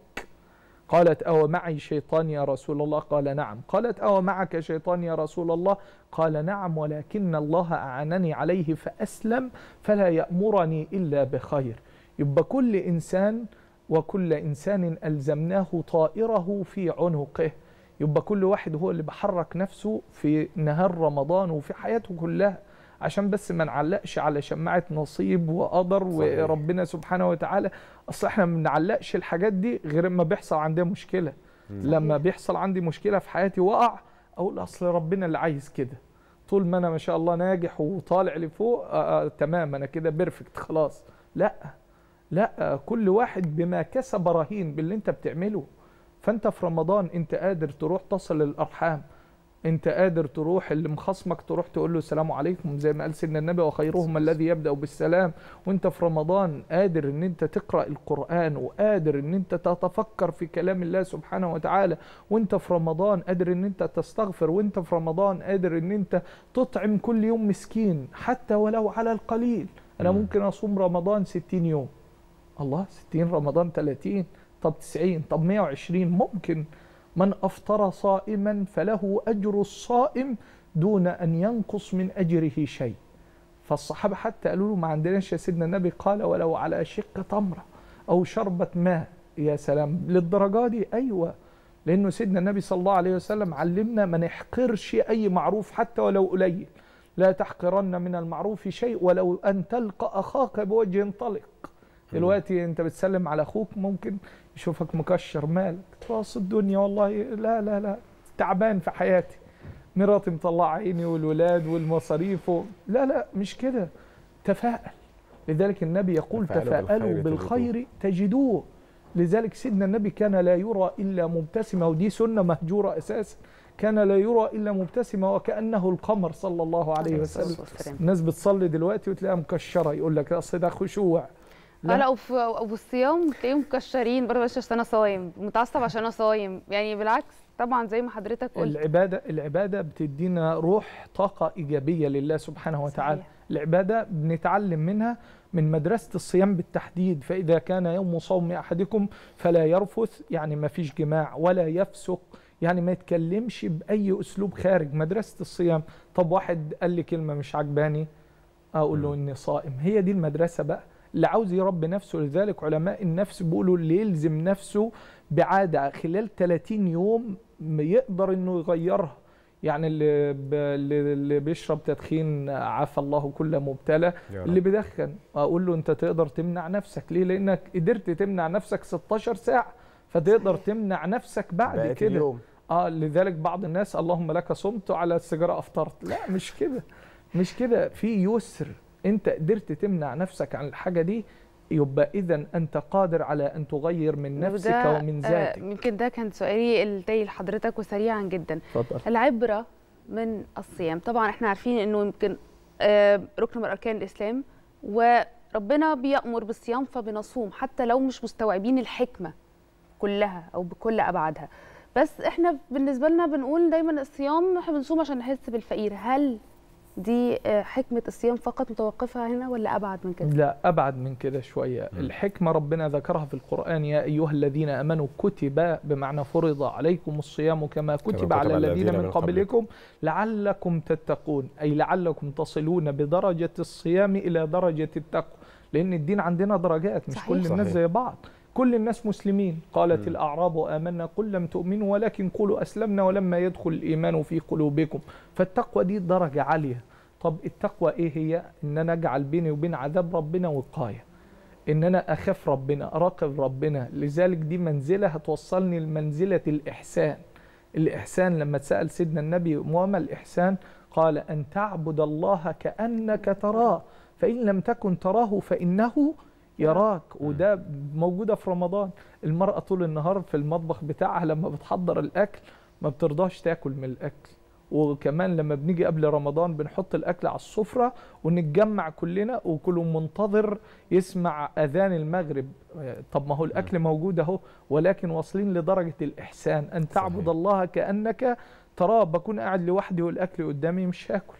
قالت أو معي شيطان يا رسول الله؟ قال نعم. قالت أو معك شيطان يا رسول الله؟ قال نعم، ولكن الله أعانني عليه فأسلم فلا يأمرني إلا بخير. يبقى كل إنسان وكل إنسان ألزمناه طائره في عنقه. يبقى كل واحد هو اللي بحرك نفسه في نهار رمضان وفي حياته كلها، عشان بس ما نعلقش على شماعة نصيب وقدر وربنا سبحانه وتعالى. أصل احنا ما بنعلقش الحاجات دي غير لما بيحصل عندنا مشكلة. لما بيحصل عندي مشكلة في حياتي وقع، أقول أصل ربنا اللي عايز كده. طول ما أنا ما شاء الله ناجح وطالع لفوق تمام، أنا كده بيرفكت خلاص. لا لا، كل واحد بما كسب رهين باللي أنت بتعمله. فأنت في رمضان أنت قادر تروح تصل الأرحام، أنت قادر تروح اللي مخصمك تروح تقول له السلام عليكم زي ما قال سيدنا النبي وخيرهم الذي يبدأ بالسلام. وأنت في رمضان قادر أن أنت تقرأ القرآن، وقادر أن أنت تتفكر في كلام الله سبحانه وتعالى، وأنت في رمضان قادر أن أنت تستغفر، وأنت في رمضان قادر أن أنت تطعم كل يوم مسكين حتى ولو على القليل. أنا ممكن أصوم رمضان 60 يوم، الله 60 رمضان 30، طب 90، طب 120. ممكن من أفطر صائما فله أجر الصائم دون أن ينقص من أجره شيء. فالصحابة حتى قالوا له ما عندناش يا سيدنا النبي، قال ولو على شق تمرة أو شربة ماء. يا سلام، للدرجة دي؟ أيوة، لأنه سيدنا النبي صلى الله عليه وسلم علمنا ما نحقرش أي معروف حتى ولو قليل. لا تحقرن من المعروف شيء ولو أن تلقى أخاك بوجه طلق. دلوقتي أنت بتسلم على أخوك ممكن يشوفك مكشر، مالك تراص الدنيا، والله لا لا لا تعبان في حياتي، مراتي مطلعه عيني والولاد والمصاريف لا لا مش كده. تفاءل، لذلك النبي يقول تفاءلوا بالخير تجدوه. لذلك سيدنا النبي كان لا يرى إلا مبتسمة، ودي سنة مهجورة أساسا، كان لا يرى إلا مبتسمة وكأنه القمر صلى الله عليه وسلم. الناس بتصلي دلوقتي وتلاقيها مكشرة، يقول لك أصل ده خشوع. لا او الصيام تلاقيهم مكشرين برضه، عشان انا صايم متعصب عشان انا صايم. يعني بالعكس طبعا زي ما حضرتك قلت، العباده بتدينا روح طاقه ايجابيه لله سبحانه وتعالى. صحيح. العباده بنتعلم منها من مدرسه الصيام بالتحديد. فاذا كان يوم صوم احدكم فلا يرفث، يعني ما فيش جماع، ولا يفسق، يعني ما يتكلمش باي اسلوب خارج مدرسه الصيام. طب واحد قال لي كلمه مش عجباني، اقول له اني صائم. هي دي المدرسه بقى اللي عاوز يربي نفسه. لذلك علماء النفس بيقولوا اللي يلزم نفسه بعاده خلال 30 يوم يقدر انه يغيرها. يعني اللي بيشرب تدخين عافى الله كل مبتلى، اللي بيدخن اقول له انت تقدر تمنع نفسك. ليه؟ لانك قدرت تمنع نفسك 16 ساعه، فتقدر تمنع نفسك بعد كده. لذلك بعض الناس اللهم لك صمت على السيجاره افطرت، لا مش كده، مش كده، في يسر. أنت قدرت تمنع نفسك عن الحاجة دي، يبقى إذا أنت قادر على أن تغير من نفسك ومن ذاتك. يمكن ده كان سؤالي التايه لحضرتك وسريعا جدا. فضل. العبرة من الصيام، طبعا احنا عارفين أنه يمكن ركن من أركان الإسلام، وربنا بيأمر بالصيام فبنصوم حتى لو مش مستوعبين الحكمة كلها أو بكل أبعادها. بس احنا بالنسبة لنا بنقول دايما الصيام احنا بنصوم عشان نحس بالفقير. هل دي حكمة الصيام فقط متوقفة هنا ولا أبعد من كده؟ لا، أبعد من كده شوية. الحكمة ربنا ذكرها في القرآن، يا أيها الذين آمنوا كتب، بمعنى فرض عليكم الصيام كما كتب على الذين من قبلكم لعلكم تتقون، أي لعلكم تصلون بدرجة الصيام إلى درجة التقوى. لأن الدين عندنا درجات، مش صحيح. كل الناس زي بعض، كل الناس مسلمين. قالت الأعراب آمنا، قل لم تؤمنوا ولكن قولوا أسلمنا ولما يدخل الإيمان في قلوبكم. فالتقوى دي درجة عالية. طب التقوى إيه هي؟ إن أنا أجعل بيني وبين عذاب ربنا وقاية، إن أنا أخاف ربنا، أراقب ربنا. لذلك دي منزلة هتوصلني لمنزلة الإحسان. الإحسان لما تسأل سيدنا النبي وما الإحسان، قال أن تعبد الله كأنك تراه فإن لم تكن تراه فإنه يراك. وده موجودة في رمضان، المرأة طول النهار في المطبخ بتاعها لما بتحضر الأكل ما بترضاش تاكل من الأكل، وكمان لما بنيجي قبل رمضان بنحط الأكل على السفرة ونتجمع كلنا وكل منتظر يسمع أذان المغرب. طب ما هو الأكل موجود أهو، ولكن واصلين لدرجة الإحسان أن تعبد الله كأنك تراه. بكون قاعد لوحدي والأكل قدامي مش هاكل،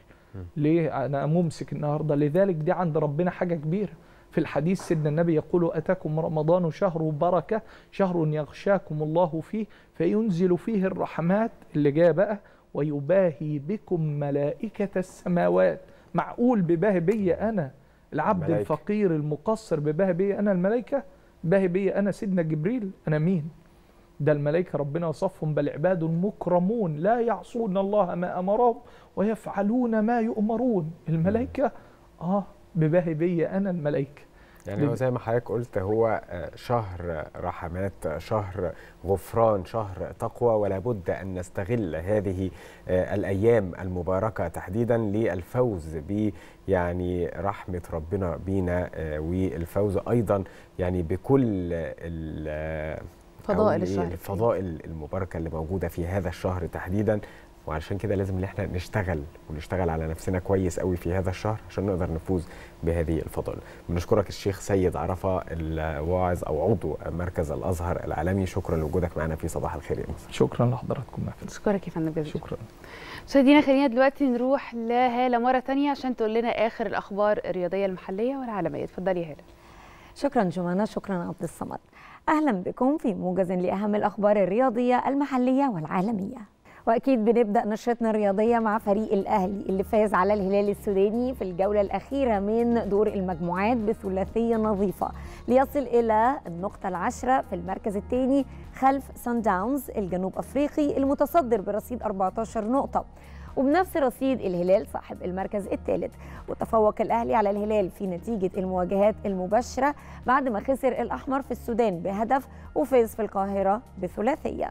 ليه؟ أنا ممسك النهاردة. لذلك دي عند ربنا حاجة كبيرة. في الحديث سيدنا النبي يقول: أتاكم رمضان شهر بركة، شهر يغشاكم الله فيه فينزل فيه الرحمات، اللي جاء بقى ويباهي بكم ملائكة السماوات. معقول بباهي بي أنا العبد الملائكة، الفقير المقصر، بباهي بي أنا الملائكة؟ باهي بي أنا سيدنا جبريل؟ أنا مين؟ ده الملائكة ربنا وصفهم بل عباد مكرمون لا يعصون الله ما أمرهم ويفعلون ما يؤمرون. الملائكة بباهي بي أنا الملائكة. يعني هو زي ما حضرتك قلت هو شهر رحمات، شهر غفران، شهر تقوى، ولا بد أن نستغل هذه الأيام المباركة تحديدا للفوز ب يعني رحمة ربنا بينا، والفوز أيضا يعني بكل الفضائل المباركة اللي موجودة في هذا الشهر تحديدا. وعشان كده لازم ان احنا نشتغل ونشتغل على نفسنا كويس قوي في هذا الشهر عشان نقدر نفوز بهذه الفضائل. بنشكرك الشيخ سيد عرفة، الواعظ او عضو مركز الازهر العالمي، شكرا لوجودك معنا في صباح الخير يا مصر. شكرا لحضراتكم. شكرا يا فندم جزيلا. شكرا. مشاهدينا خلينا دلوقتي نروح لهاله مره ثانيه عشان تقول لنا اخر الاخبار الرياضيه المحليه والعالميه. اتفضلي يا هاله. شكرا جمانة، شكرا عبد الصمد. اهلا بكم في موجز لاهم الاخبار الرياضيه المحليه والعالميه. واكيد بنبدا نشرتنا الرياضيه مع فريق الاهلي اللي فاز على الهلال السوداني في الجوله الاخيره من دور المجموعات بثلاثيه نظيفه ليصل الى النقطه 10 في المركز الثاني خلف سان داونز الجنوب افريقي المتصدر برصيد 14 نقطه، وبنفس رصيد الهلال صاحب المركز الثالث. وتفوق الأهلي على الهلال في نتيجة المواجهات المباشرة بعد ما خسر الأحمر في السودان بهدف وفاز في القاهرة بثلاثية.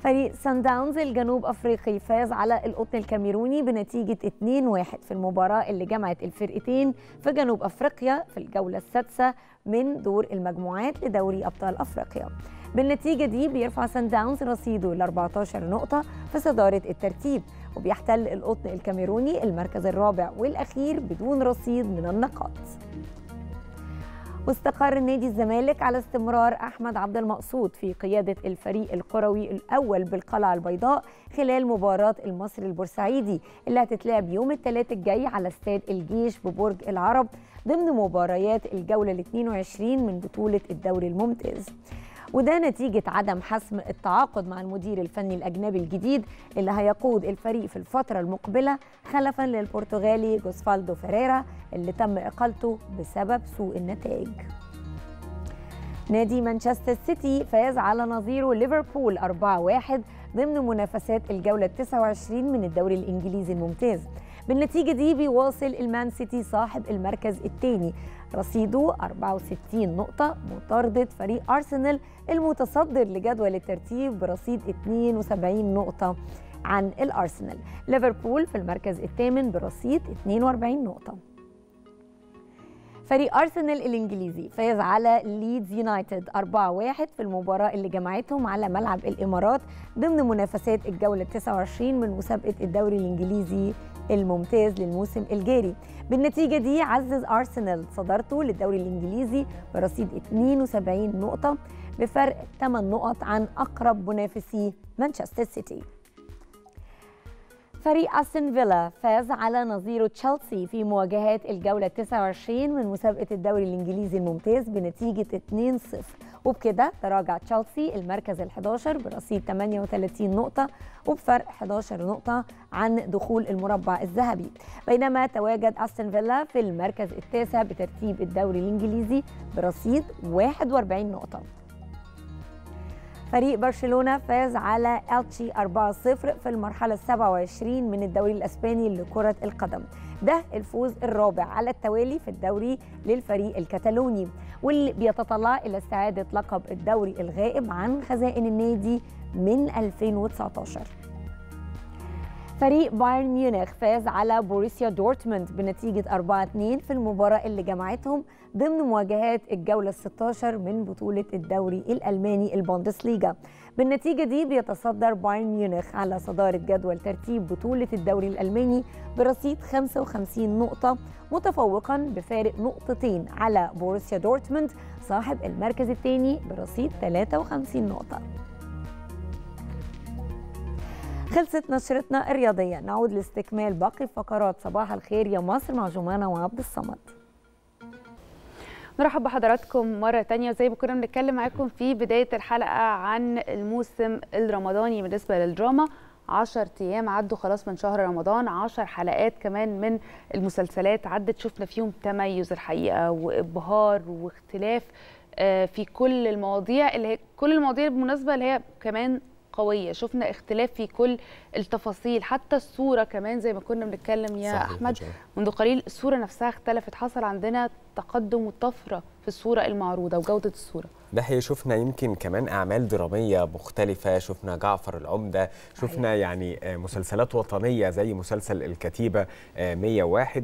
فريق سان داونز الجنوب أفريقي فاز على القطن الكاميروني بنتيجة 2-1 في المباراة اللي جمعت الفرقتين في جنوب أفريقيا في الجولة السادسة من دور المجموعات لدوري أبطال أفريقيا. بالنتيجة دي بيرفع سان داونز رصيده ل 14 نقطة في صدارة الترتيب، وبيحتل القطن الكاميروني المركز الرابع والأخير بدون رصيد من النقاط. واستقر نادي الزمالك على استمرار أحمد عبد المقصود في قيادة الفريق القروي الأول بالقلعة البيضاء خلال مباراة المصري البورسعيدي اللي هتتلعب يوم الثلاث الجاي على استاد الجيش ببرج العرب ضمن مباريات الجولة ال 22 من بطولة الدوري الممتاز. وده نتيجة عدم حسم التعاقد مع المدير الفني الأجنبي الجديد اللي هيقود الفريق في الفترة المقبلة خلفاً للبرتغالي جوسفالدو فيريرا اللي تم إقالته بسبب سوء النتائج. نادي مانشستر سيتي فاز على نظيره ليفربول 4-1 ضمن منافسات الجولة 29 من الدوري الإنجليزي الممتاز. بالنتيجة دي بيواصل المان سيتي صاحب المركز الثاني رصيده 64 نقطة مطاردة فريق أرسنال المتصدر لجدول الترتيب برصيد 72 نقطة عن الأرسنال. ليفربول في المركز الثامن برصيد 42 نقطة. فريق أرسنال الإنجليزي فاز على ليدز يونايتد 4-1 في المباراة اللي جمعتهم على ملعب الإمارات ضمن منافسات الجولة 29 من مسابقة الدوري الإنجليزي الممتاز للموسم الجاري. بالنتيجة دي عزز أرسنال صدارته للدوري الإنجليزي برصيد 72 نقطة بفرق 8 نقط عن أقرب منافسيه مانشستر سيتي. فريق أستون فيلا فاز على نظيره تشيلسي في مواجهات الجولة 29 من مسابقة الدوري الإنجليزي الممتاز بنتيجة 2-0، وبكده تراجع تشيلسي المركز ال11 برصيد 38 نقطة وبفرق 11 نقطة عن دخول المربع الذهبي، بينما تواجد أستون فيلا في المركز التاسع بترتيب الدوري الإنجليزي برصيد 41 نقطة. فريق برشلونة فاز على ألتشي 4-0 في المرحلة 27 من الدوري الأسباني لكرة القدم، ده الفوز الرابع على التوالي في الدوري للفريق الكتالوني واللي بيتطلع إلى استعادة لقب الدوري الغائب عن خزائن النادي من 2019. فريق بايرن ميونخ فاز على بوروسيا دورتموند بنتيجة 4-2 في المباراة اللي جمعتهم ضمن مواجهات الجولة ال16 من بطولة الدوري الألماني البوندسليغا. بالنتيجة دي بيتصدر بايرن ميونخ على صدارة جدول ترتيب بطولة الدوري الألماني برصيد 55 نقطة، متفوقا بفارق نقطتين على بوروسيا دورتموند صاحب المركز الثاني برصيد 53 نقطة. خلصت نشرتنا الرياضية، نعود لاستكمال باقي فقرات صباح الخير يا مصر مع جمانة وعبد الصمد. نرحب بحضراتكم مرة تانية، وزي ما كنا بنتكلم معاكم في بداية الحلقة عن الموسم الرمضاني بالنسبة للدراما، 10 ايام عدوا خلاص من شهر رمضان، 10 حلقات كمان من المسلسلات عدت، شفنا فيهم تميز الحقيقة وابهار واختلاف في كل المواضيع اللي هي كل المواضيع بالمناسبة اللي هي كمان قوية، شفنا اختلاف في كل التفاصيل، حتى الصورة كمان زي ما كنا بنتكلم يا أحمد منذ قليل، الصورة نفسها اختلفت، حصل عندنا تقدم وطفرة في الصورة المعروضة وجودة الصورة. ده هي شفنا يمكن كمان أعمال درامية مختلفة، شفنا جعفر العمدة، شفنا يعني مسلسلات وطنية زي مسلسل الكتيبة 101،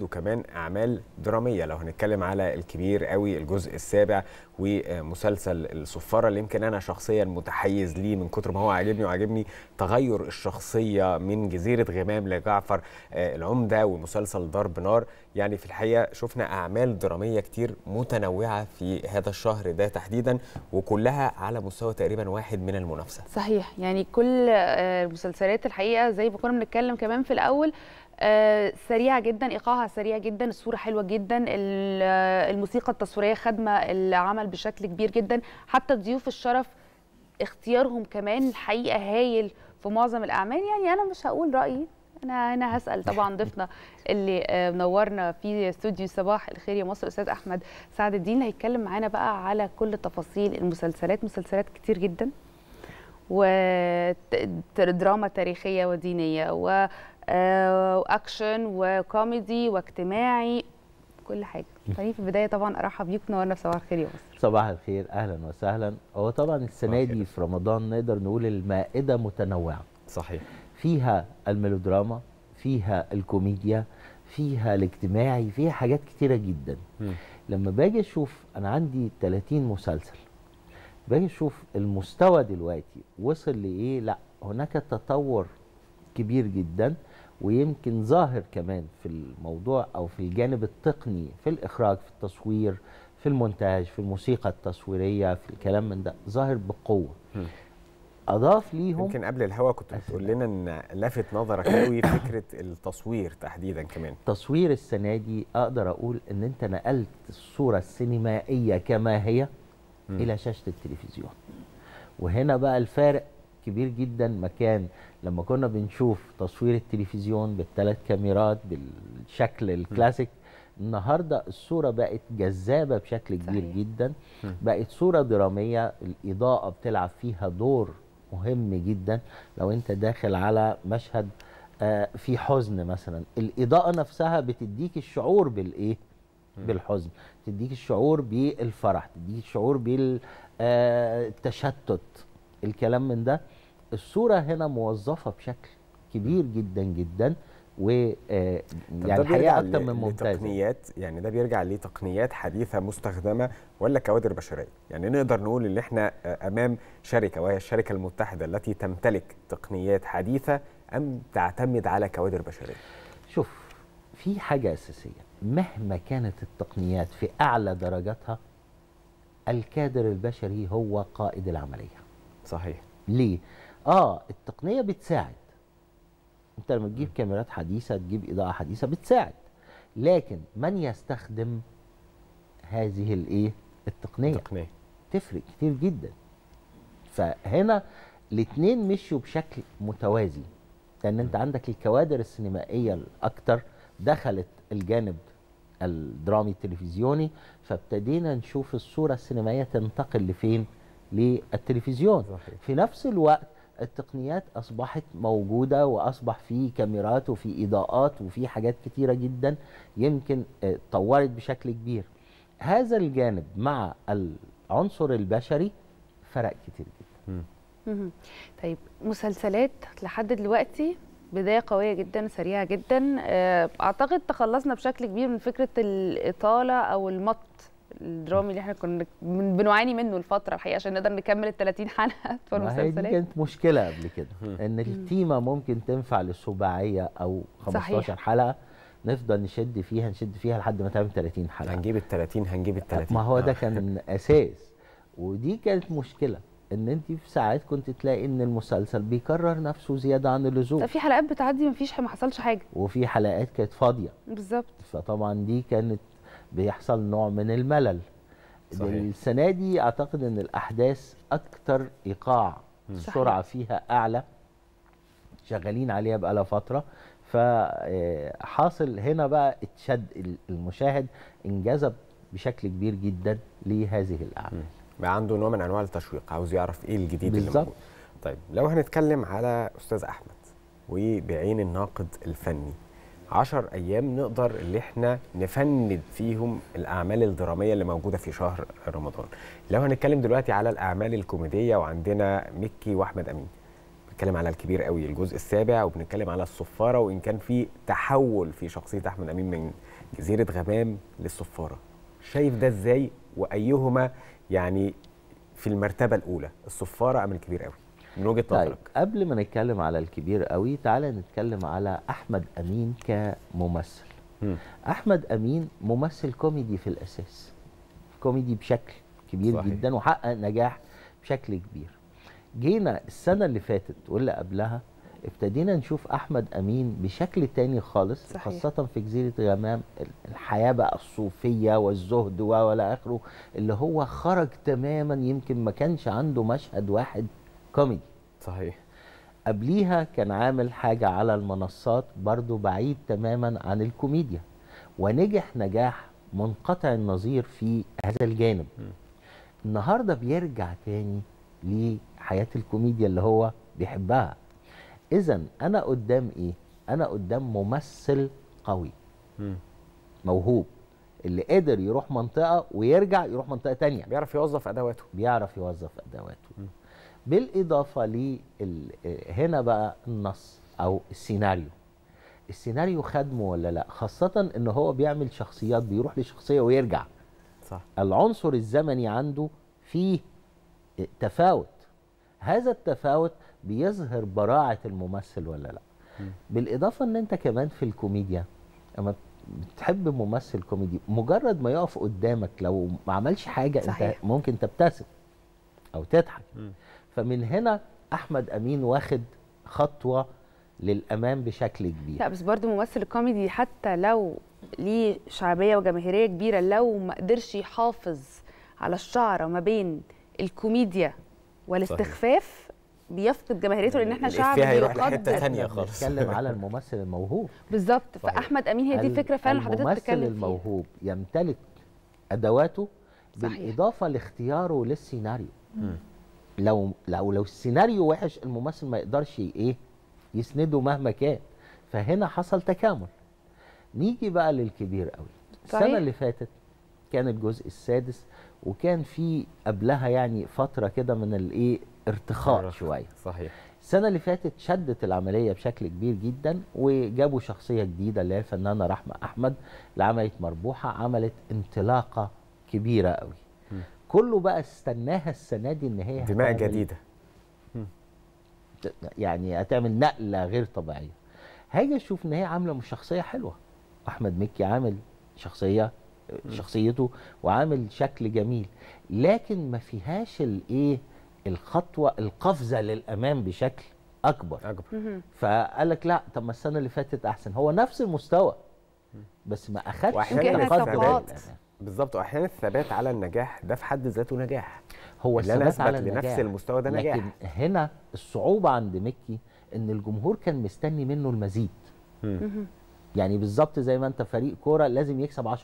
وكمان أعمال درامية لو هنتكلم على الكبير اوي الجزء السابع ومسلسل الصفارة اللي يمكن أنا شخصيا متحيز ليه من كتر ما هو عاجبني، وعاجبني تغير الشخصية من جزيرة غمام لجعفر العمدة، ومسلسل ضرب نار. يعني في الحقيقة شفنا أعمال درامية كتير متنوعة في هذا الشهر ده تحديدا، وكلها على مستوى تقريبا واحد من المنافسه. صحيح، يعني كل المسلسلات الحقيقه زي ما كنا بنتكلم كمان في الاول سريعه جدا، ايقاعها سريع جدا، الصوره حلوه جدا، الموسيقى التصويريه خدمه العمل بشكل كبير جدا، حتى ضيوف الشرف اختيارهم كمان الحقيقه هايل في معظم الاعمال. يعني انا مش هقول رايي، أنا هسأل طبعا ضيفنا اللي منورنا في استوديو صباح الخير يا مصر أستاذ أحمد سعد الدين، هيتكلم معانا بقى على كل تفاصيل المسلسلات، مسلسلات كتير جدا ودراما تاريخية ودينية وأكشن وكوميدي واجتماعي، كل حاجة. طيب في البداية طبعا أرحب بيك، نورنا في صباح الخير يا مصر. صباح الخير، أهلا وسهلا. هو طبعا السنة دي في رمضان نقدر نقول المائدة متنوعة، صحيح، فيها الميلودراما، فيها الكوميديا، فيها الاجتماعي، فيها حاجات كتيرة جدا. لما باجي اشوف انا عندي 30 مسلسل، باجي اشوف المستوى دلوقتي وصل لايه، لا هناك تطور كبير جدا، ويمكن ظاهر كمان في الموضوع او في الجانب التقني، في الاخراج، في التصوير، في المونتاج، في الموسيقى التصويرية، في الكلام من ده ظاهر بقوة. اضاف ليهم يمكن قبل الهوا كنت بتقول لنا ان لفت نظرك قوي فكره التصوير تحديدا، كمان تصوير السنه دي اقدر اقول ان انت نقلت الصوره السينمائيه كما هي الى شاشه التلفزيون، وهنا بقى الفارق كبير جدا. مكان لما كنا بنشوف تصوير التلفزيون بالثلاث كاميرات بالشكل الكلاسيك، النهارده الصوره بقت جذابه بشكل كبير جدا، بقت صوره دراميه، الاضاءه بتلعب فيها دور مهم جدا. لو انت داخل على مشهد في حزن مثلا، الاضاءه نفسها بتديك الشعور بالايه، بالحزن، تديك الشعور بالفرح، تديك الشعور بالتشتت، الكلام من ده. الصوره هنا موظفه بشكل كبير جدا جدا، و يعني الحقيقه اكتر من ممتاز. تقنيات، يعني ده بيرجع لتقنيات حديثه مستخدمه ولا كوادر بشريه؟ يعني نقدر نقول ان احنا امام شركه، وهي الشركه المتحده، التي تمتلك تقنيات حديثه ام تعتمد على كوادر بشريه؟ شوف، في حاجه اساسيه، مهما كانت التقنيات في اعلى درجاتها، الكادر البشري هو قائد العمليه. صحيح. ليه؟ التقنيه بتساعد، انت لما تجيب كاميرات حديثه، تجيب اضاءه حديثه، بتساعد، لكن من يستخدم هذه الايه، التقنيه تفرق كتير جدا. فهنا الاثنين مشوا بشكل متوازي، لان انت عندك الكوادر السينمائيه الاكثر دخلت الجانب الدرامي التلفزيوني، فابتدينا نشوف الصوره السينمائيه تنتقل لفين، للتلفزيون. في نفس الوقت التقنيات أصبحت موجودة، وأصبح في كاميرات وفي إضاءات وفي حاجات كتيرة جدا يمكن اتطورت بشكل كبير. هذا الجانب مع العنصر البشري فرق كتير جدا. طيب مسلسلات لحد دلوقتي بداية قوية جدا سريعة جدا. أعتقد تخلصنا بشكل كبير من فكرة الإطالة أو المط الدرامي اللي احنا كنا بنعاني منه الفترة الحقيقة عشان نقدر نكمل ال 30 حلقة بتوع المسلسلات. دي كانت مشكلة قبل كده إن التيمة ممكن تنفع للسباعية أو 15 حلقة نفضل نشد فيها لحد ما تعمل 30 حلقة. هنجيب ال 30. ما هو ده كان أساس، ودي كانت مشكلة ان انت في ساعات كنت تلاقي ان المسلسل بيكرر نفسه زياده عن اللزوم. في حلقات بتعدي ما حصلش حاجه، وفي حلقات كانت فاضيه بالظبط، فطبعا دي كانت بيحصل نوع من الملل. صحيح. السنه دي اعتقد ان الاحداث اكتر ايقاع، السرعه فيها اعلى، شغالين عليها بقى لها فتره، فحاصل هنا بقى اتشد المشاهد، انجذب بشكل كبير جدا لهذه الاعمال، بقى عنده نوع من انواع التشويق، عاوز يعرف ايه الجديد اللي موجود. طيب لو هنتكلم على استاذ احمد وبعين الناقد الفني، 10 ايام نقدر اللي احنا نفند فيهم الاعمال الدراميه اللي موجوده في شهر رمضان. لو هنتكلم دلوقتي على الاعمال الكوميديه، وعندنا مكي واحمد امين، بنتكلم على الكبير قوي الجزء السابع، وبنتكلم على الصفاره، وان كان في تحول في شخصيه احمد امين من جزيره غمام للصفاره، شايف ده ازاي؟ وايهما يعني في المرتبة الأولى، الصفارة أم الكبير قوي من وجهة نظرك؟ طيب قبل ما نتكلم على الكبير قوي تعالى نتكلم على أحمد أمين كممثل. أحمد أمين ممثل كوميدي في الأساس، كوميدي بشكل كبير. صحيح. جدا، وحقق نجاح بشكل كبير. جينا السنة اللي فاتت واللي قبلها ابتدينا نشوف أحمد أمين بشكل تاني خالص. صحيح. خاصة في جزيرة غمام، الحياة بقى الصوفية والزهد ولا آخره، اللي هو خرج تماما، يمكن ما كانش عنده مشهد واحد كوميدي. صحيح. قبليها كان عامل حاجة على المنصات برضو بعيد تماما عن الكوميديا، ونجح نجاح منقطع النظير في هذا الجانب. النهاردة بيرجع تاني لحياة الكوميديا اللي هو بيحبها. إذا أنا قدام إيه؟ أنا قدام ممثل قوي موهوب، اللي قدر يروح منطقة ويرجع يروح منطقة تانية، بيعرف يوظف أدواته. بالإضافة لي هنا بقى النص أو السيناريو خدمه ولا لأ، خاصة إن هو بيعمل شخصيات، بيروح لشخصية ويرجع. صح. العنصر الزمني عنده فيه تفاوت، هذا التفاوت بيظهر براعة الممثل ولا لا. بالإضافة ان انت كمان في الكوميديا اما بتحب ممثل كوميدي، مجرد ما يقف قدامك لو ما عملش حاجة. صحيح. انت ممكن تبتسم او تضحك. فمن هنا احمد امين واخد خطوة للامام بشكل كبير. لا بس برضه ممثل الكوميدي حتى لو ليه شعبية وجماهيرية كبيرة، لو ما قدرش يحافظ على الشعرة ما بين الكوميديا والاستخفاف بيفقد جماهيريته، لان احنا شعب بيقدر. خالص بنتكلم على الممثل الموهوب بالظبط. فاحمد امين هي دي الفكره فعلا حضرتك بتتكلم فيها، الممثل الموهوب يمتلك ادواته. صحيح. بالاضافه لاختياره للسيناريو. لو السيناريو وحش الممثل ما يقدرش يسنده مهما كان، فهنا حصل تكامل. نيجي بقى للكبير قوي. السنه اللي فاتت كان الجزء السادس، وكان في قبلها يعني فتره كده من ارتخاء شويه. صحيح. السنه اللي فاتت شدت العمليه بشكل كبير جدا، وجابوا شخصيه جديده اللي هي الفنانه رحمه احمد، اللي عملت مربوحه، عملت انطلاقه كبيره قوي. كله بقى استناها السنه دي ان هي دماء جديده، يعني هتعمل نقله غير طبيعيه. هاجي اشوف ان هي عامله شخصيه حلوه، احمد مكي عامل شخصيته وعامل شكل جميل، لكن ما فيهاش الخطوه القفزه للامام بشكل اكبر. فقال لك لا، طب ما السنه اللي فاتت احسن، هو نفس المستوى بس ما اخدش الخطوه بالظبط. واحيانا الثبات على النجاح ده في حد ذاته نجاح، هو الثبات على النجاح لنفس المستوى ده نجاح. لكن هنا الصعوبه عند مكي ان الجمهور كان مستني منه المزيد. يعني بالظبط زي ما انت فريق كوره لازم يكسب 10-0،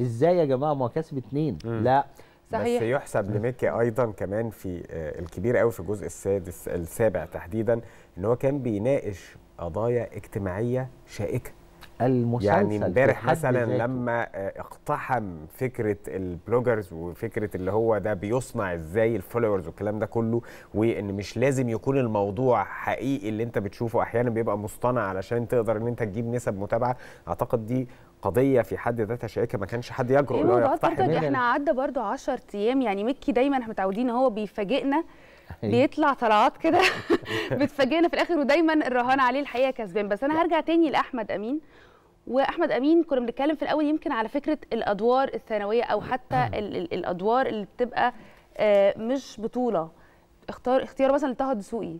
ازاي يا جماعه؟ ما هو كسب 2. لا صحيح. بس يحسب لمكي ايضا كمان في الكبير قوي في الجزء السابع تحديدا، ان هو كان بيناقش قضايا اجتماعيه شائكه. المسلسل. يعني امبارح مثلا لما اقتحم فكره البلوجرز وفكره اللي هو ده بيصنع ازاي الفولورز والكلام ده كله، وان مش لازم يكون الموضوع حقيقي اللي انت بتشوفه، احيانا بيبقى مصطنع علشان تقدر ان انت تجيب نسب متابعه. اعتقد دي قضيه في حد ذاتها شائكه، ما كانش حد يجرؤ انه يقتحم. احنا عدى برده 10 ايام، يعني مكي دايما احنا متعودين هو بيفاجئنا، بيطلع طلعات كده بتفاجئنا في الاخر، ودايما الرهان عليه الحقيقه كسبان. بس انا هرجع تاني لاحمد امين. واحمد امين كنا بنتكلم في الاول يمكن على فكره الادوار الثانويه او حتى الادوار اللي بتبقى مش بطوله. اختيار مثلا لطه دسوقي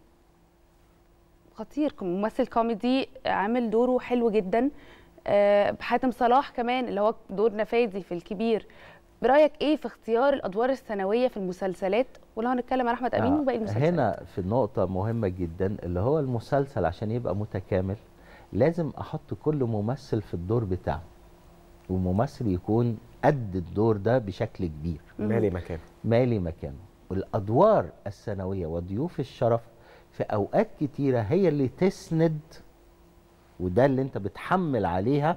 خطير، ممثل كوميدي عامل دوره حلو جدا. حاتم صلاح كمان اللي هو دور نفاذي في الكبير. برايك ايه في اختيار الادوار الثانويه في المسلسلات؟ ولو هنتكلم عن احمد امين وباقي المسلسلات هنا في نقطه مهمه جدا، اللي هو المسلسل عشان يبقى متكامل لازم احط كل ممثل في الدور بتاعه، وممثل يكون قد الدور ده بشكل كبير، مالي مكانه والادوار الثانويه وضيوف الشرف في اوقات كتيره هي اللي تسند، وده اللي انت بتحمل عليها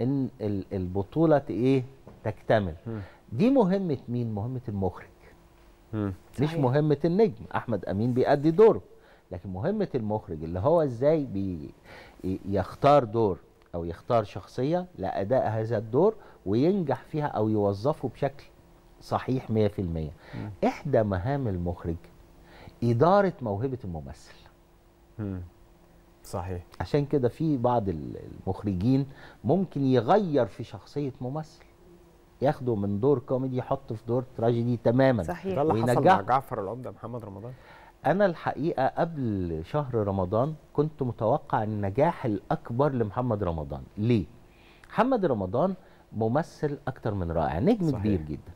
ان البطوله ايه تكتمل. دي مهمه مين؟ مهمه المخرج، مش مهمه النجم. احمد امين بيأدي دوره، لكن مهمه المخرج اللي هو ازاي يختار دور او يختار شخصيه لاداء هذا الدور وينجح فيها او يوظفه بشكل صحيح 100%. احدى مهام المخرج اداره موهبه الممثل. صحيح. عشان كده في بعض المخرجين ممكن يغير في شخصيه ممثل، ياخده من دور كوميدي يحطه في دور تراجيدي تماما. صحيح. ده اللي حصل مع جعفر العمدة محمد رمضان. انا الحقيقه قبل شهر رمضان كنت متوقع النجاح الاكبر لمحمد رمضان. ليه؟ محمد رمضان ممثل اكتر من رائع، نجم كبير جدا.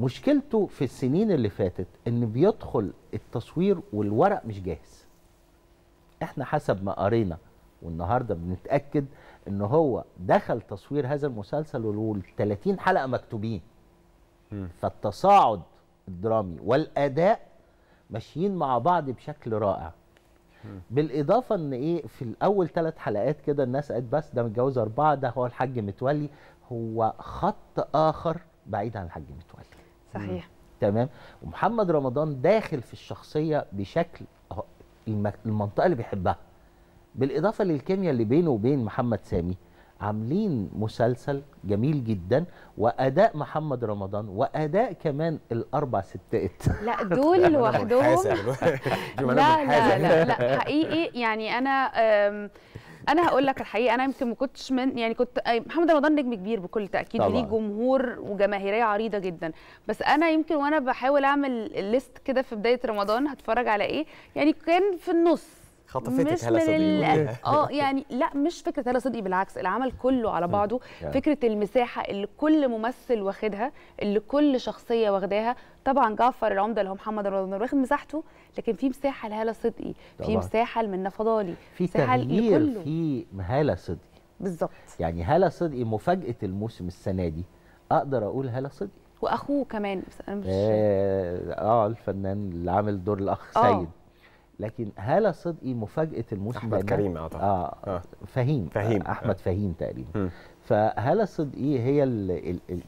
مشكلته في السنين اللي فاتت ان بيدخل التصوير والورق مش جاهز. احنا حسب ما قرينا والنهارده بنتاكد ان هو دخل تصوير هذا المسلسل وال30 حلقه مكتوبين. فالتصاعد الدرامي والاداء ماشيين مع بعض بشكل رائع. بالاضافه ان ايه، في الاول 3 حلقات كده الناس قالت بس ده متجوز 4، ده هو الحاج متولي، هو خط اخر بعيد عن الحاج متولي. صحيح. تمام. ومحمد رمضان داخل في الشخصيه بشكل المنطقه اللي بيحبها، بالاضافه للكيمياء اللي بينه وبين محمد سامي. عاملين مسلسل جميل جدا، واداء محمد رمضان واداء كمان ال4 ستات لا دول لوحدهم لا لا لا حقيقي. يعني انا هقول لك الحقيقه، انا يمكن ما كنتش من يعني كنت محمد رمضان نجم كبير بكل تاكيد وليه جمهور وجماهيريه عريضه جدا، بس انا يمكن وانا بحاول اعمل ليست كده في بدايه رمضان هتفرج على ايه، يعني كان في النص خطفتك هاله صدقي يعني لا مش فكره هاله صدقي، بالعكس العمل كله على بعضه فكره المساحه اللي كل ممثل واخدها، اللي كل شخصيه واخداها. طبعا جعفر العمده اللي هو محمد رمضان واخد مساحته، لكن في مساحه لهاله صدقي، في مساحه لمنى فضالي، في مساحه لكله، في هاله صدقي بالظبط. يعني هاله صدقي مفاجاه الموسم السنه دي، اقدر اقول هاله صدقي واخوه كمان الفنان اللي عامل دور الاخ سيد. لكن هاله صدقي مفاجاه الموسم احمد كريم فهيم احمد فهيم تقريبا. فهاله صدقي هي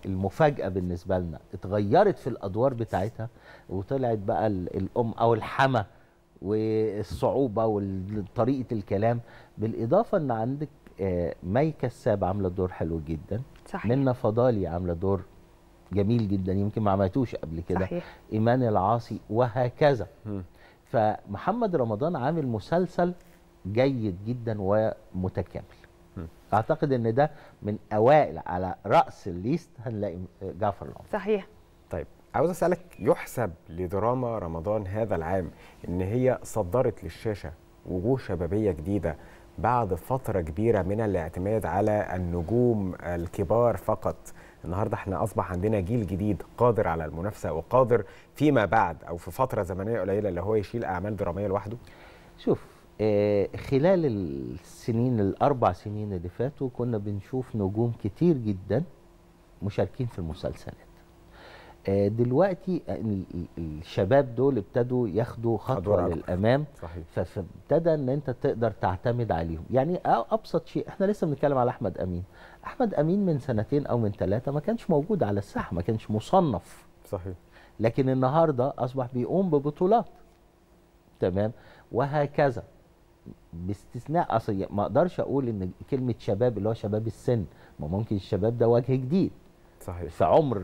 المفاجاه بالنسبه لنا، اتغيرت في الادوار بتاعتها وطلعت بقى الام او الحما والصعوبه وطريقه الكلام. بالاضافه ان عندك مي كساب عامله دور حلو جدا. صحيح. منى فضالي عامله دور جميل جدا يمكن ما عملتوش قبل كده. صحيح. ايمان العاصي وهكذا. فمحمد رمضان عامل مسلسل جيد جدا ومتكامل. اعتقد ان ده من اوائل على راس الليست هنلاقي جعفر العمدة. صحيح. طيب عاوز اسالك، يحسب لدراما رمضان هذا العام ان هي صدرت للشاشه وجوه شبابيه جديده بعد فتره كبيره من الاعتماد على النجوم الكبار فقط. النهارده احنا اصبح عندنا جيل جديد قادر على المنافسه وقادر فيما بعد او في فتره زمنيه قليله اللي هو يشيل اعمال دراميه لوحده. شوف خلال السنين ال4 سنين اللي فاتوا كنا بنشوف نجوم كتير جدا مشاركين في المسلسلات. دلوقتي الشباب دول ابتدوا ياخدوا خطوه للامام، فابتدى ان انت تقدر تعتمد عليهم. يعني ابسط شيء، احنا لسه بنتكلم على احمد امين. احمد امين من سنتين او من ثلاثه ما كانش موجود على الساحه، ما كانش مصنف، صحيح، لكن النهارده اصبح بيقوم ببطولات، تمام، وهكذا. باستثناء اصلا ما اقدرش اقول ان كلمه شباب اللي هو شباب السن، ما ممكن الشباب ده وجه جديد، صحيح، في عمر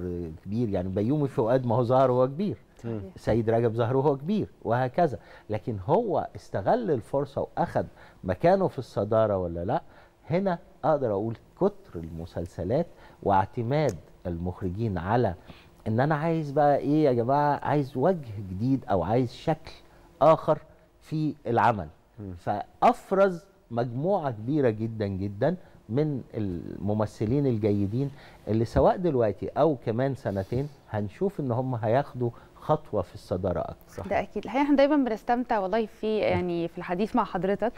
كبير. يعني بيومي فؤاد ما هو ظهر وهو كبير، صحيح. سيد رجب ظهر وهو كبير وهكذا، لكن هو استغل الفرصه واخد مكانه في الصداره ولا لا. هنا اقدر اقول كتر المسلسلات واعتماد المخرجين على ان انا عايز بقى ايه يا جماعه، عايز وجه جديد او عايز شكل اخر في العمل، فافرز مجموعه كبيره جدا جدا من الممثلين الجيدين اللي سواء دلوقتي او كمان سنتين هنشوف ان هم هياخدوا خطوه في الصداره اكتر. ده اكيد. الحقيقه احنا دايما بنستمتع والله في الحديث مع حضرتك،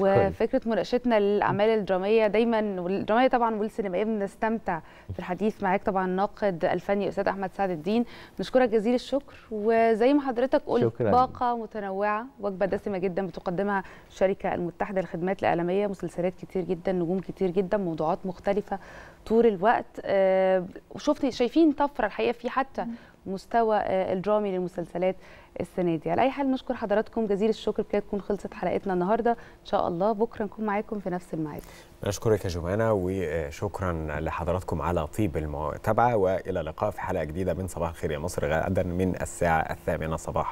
وفكره مناقشتنا للاعمال الدراميه دايما، والدراميه طبعا والسينمائيه، بنستمتع في الحديث معاك طبعا. الناقد الفني استاذ احمد سعد الدين، نشكرك جزيل الشكر، وزي ما حضرتك قلت باقه متنوعه، وجبه دسمه جدا بتقدمها الشركه المتحده للخدمات الاعلاميه، مسلسلات كتير جدا، نجوم كتير جدا، موضوعات مختلفه طول الوقت. شايفين طفره الحقيقه في حتى مستوى الدرامي للمسلسلات السنه دي. على اي حال نشكر حضراتكم جزيل الشكر. كده تكون خلصت حلقتنا النهارده، ان شاء الله بكره نكون معاكم في نفس الميعاد. اشكرك يا جمانة، وشكرا لحضراتكم على طيب المتابعه، والى اللقاء في حلقه جديده من صباح الخير يا مصر غدا من الساعه 8 صباحا.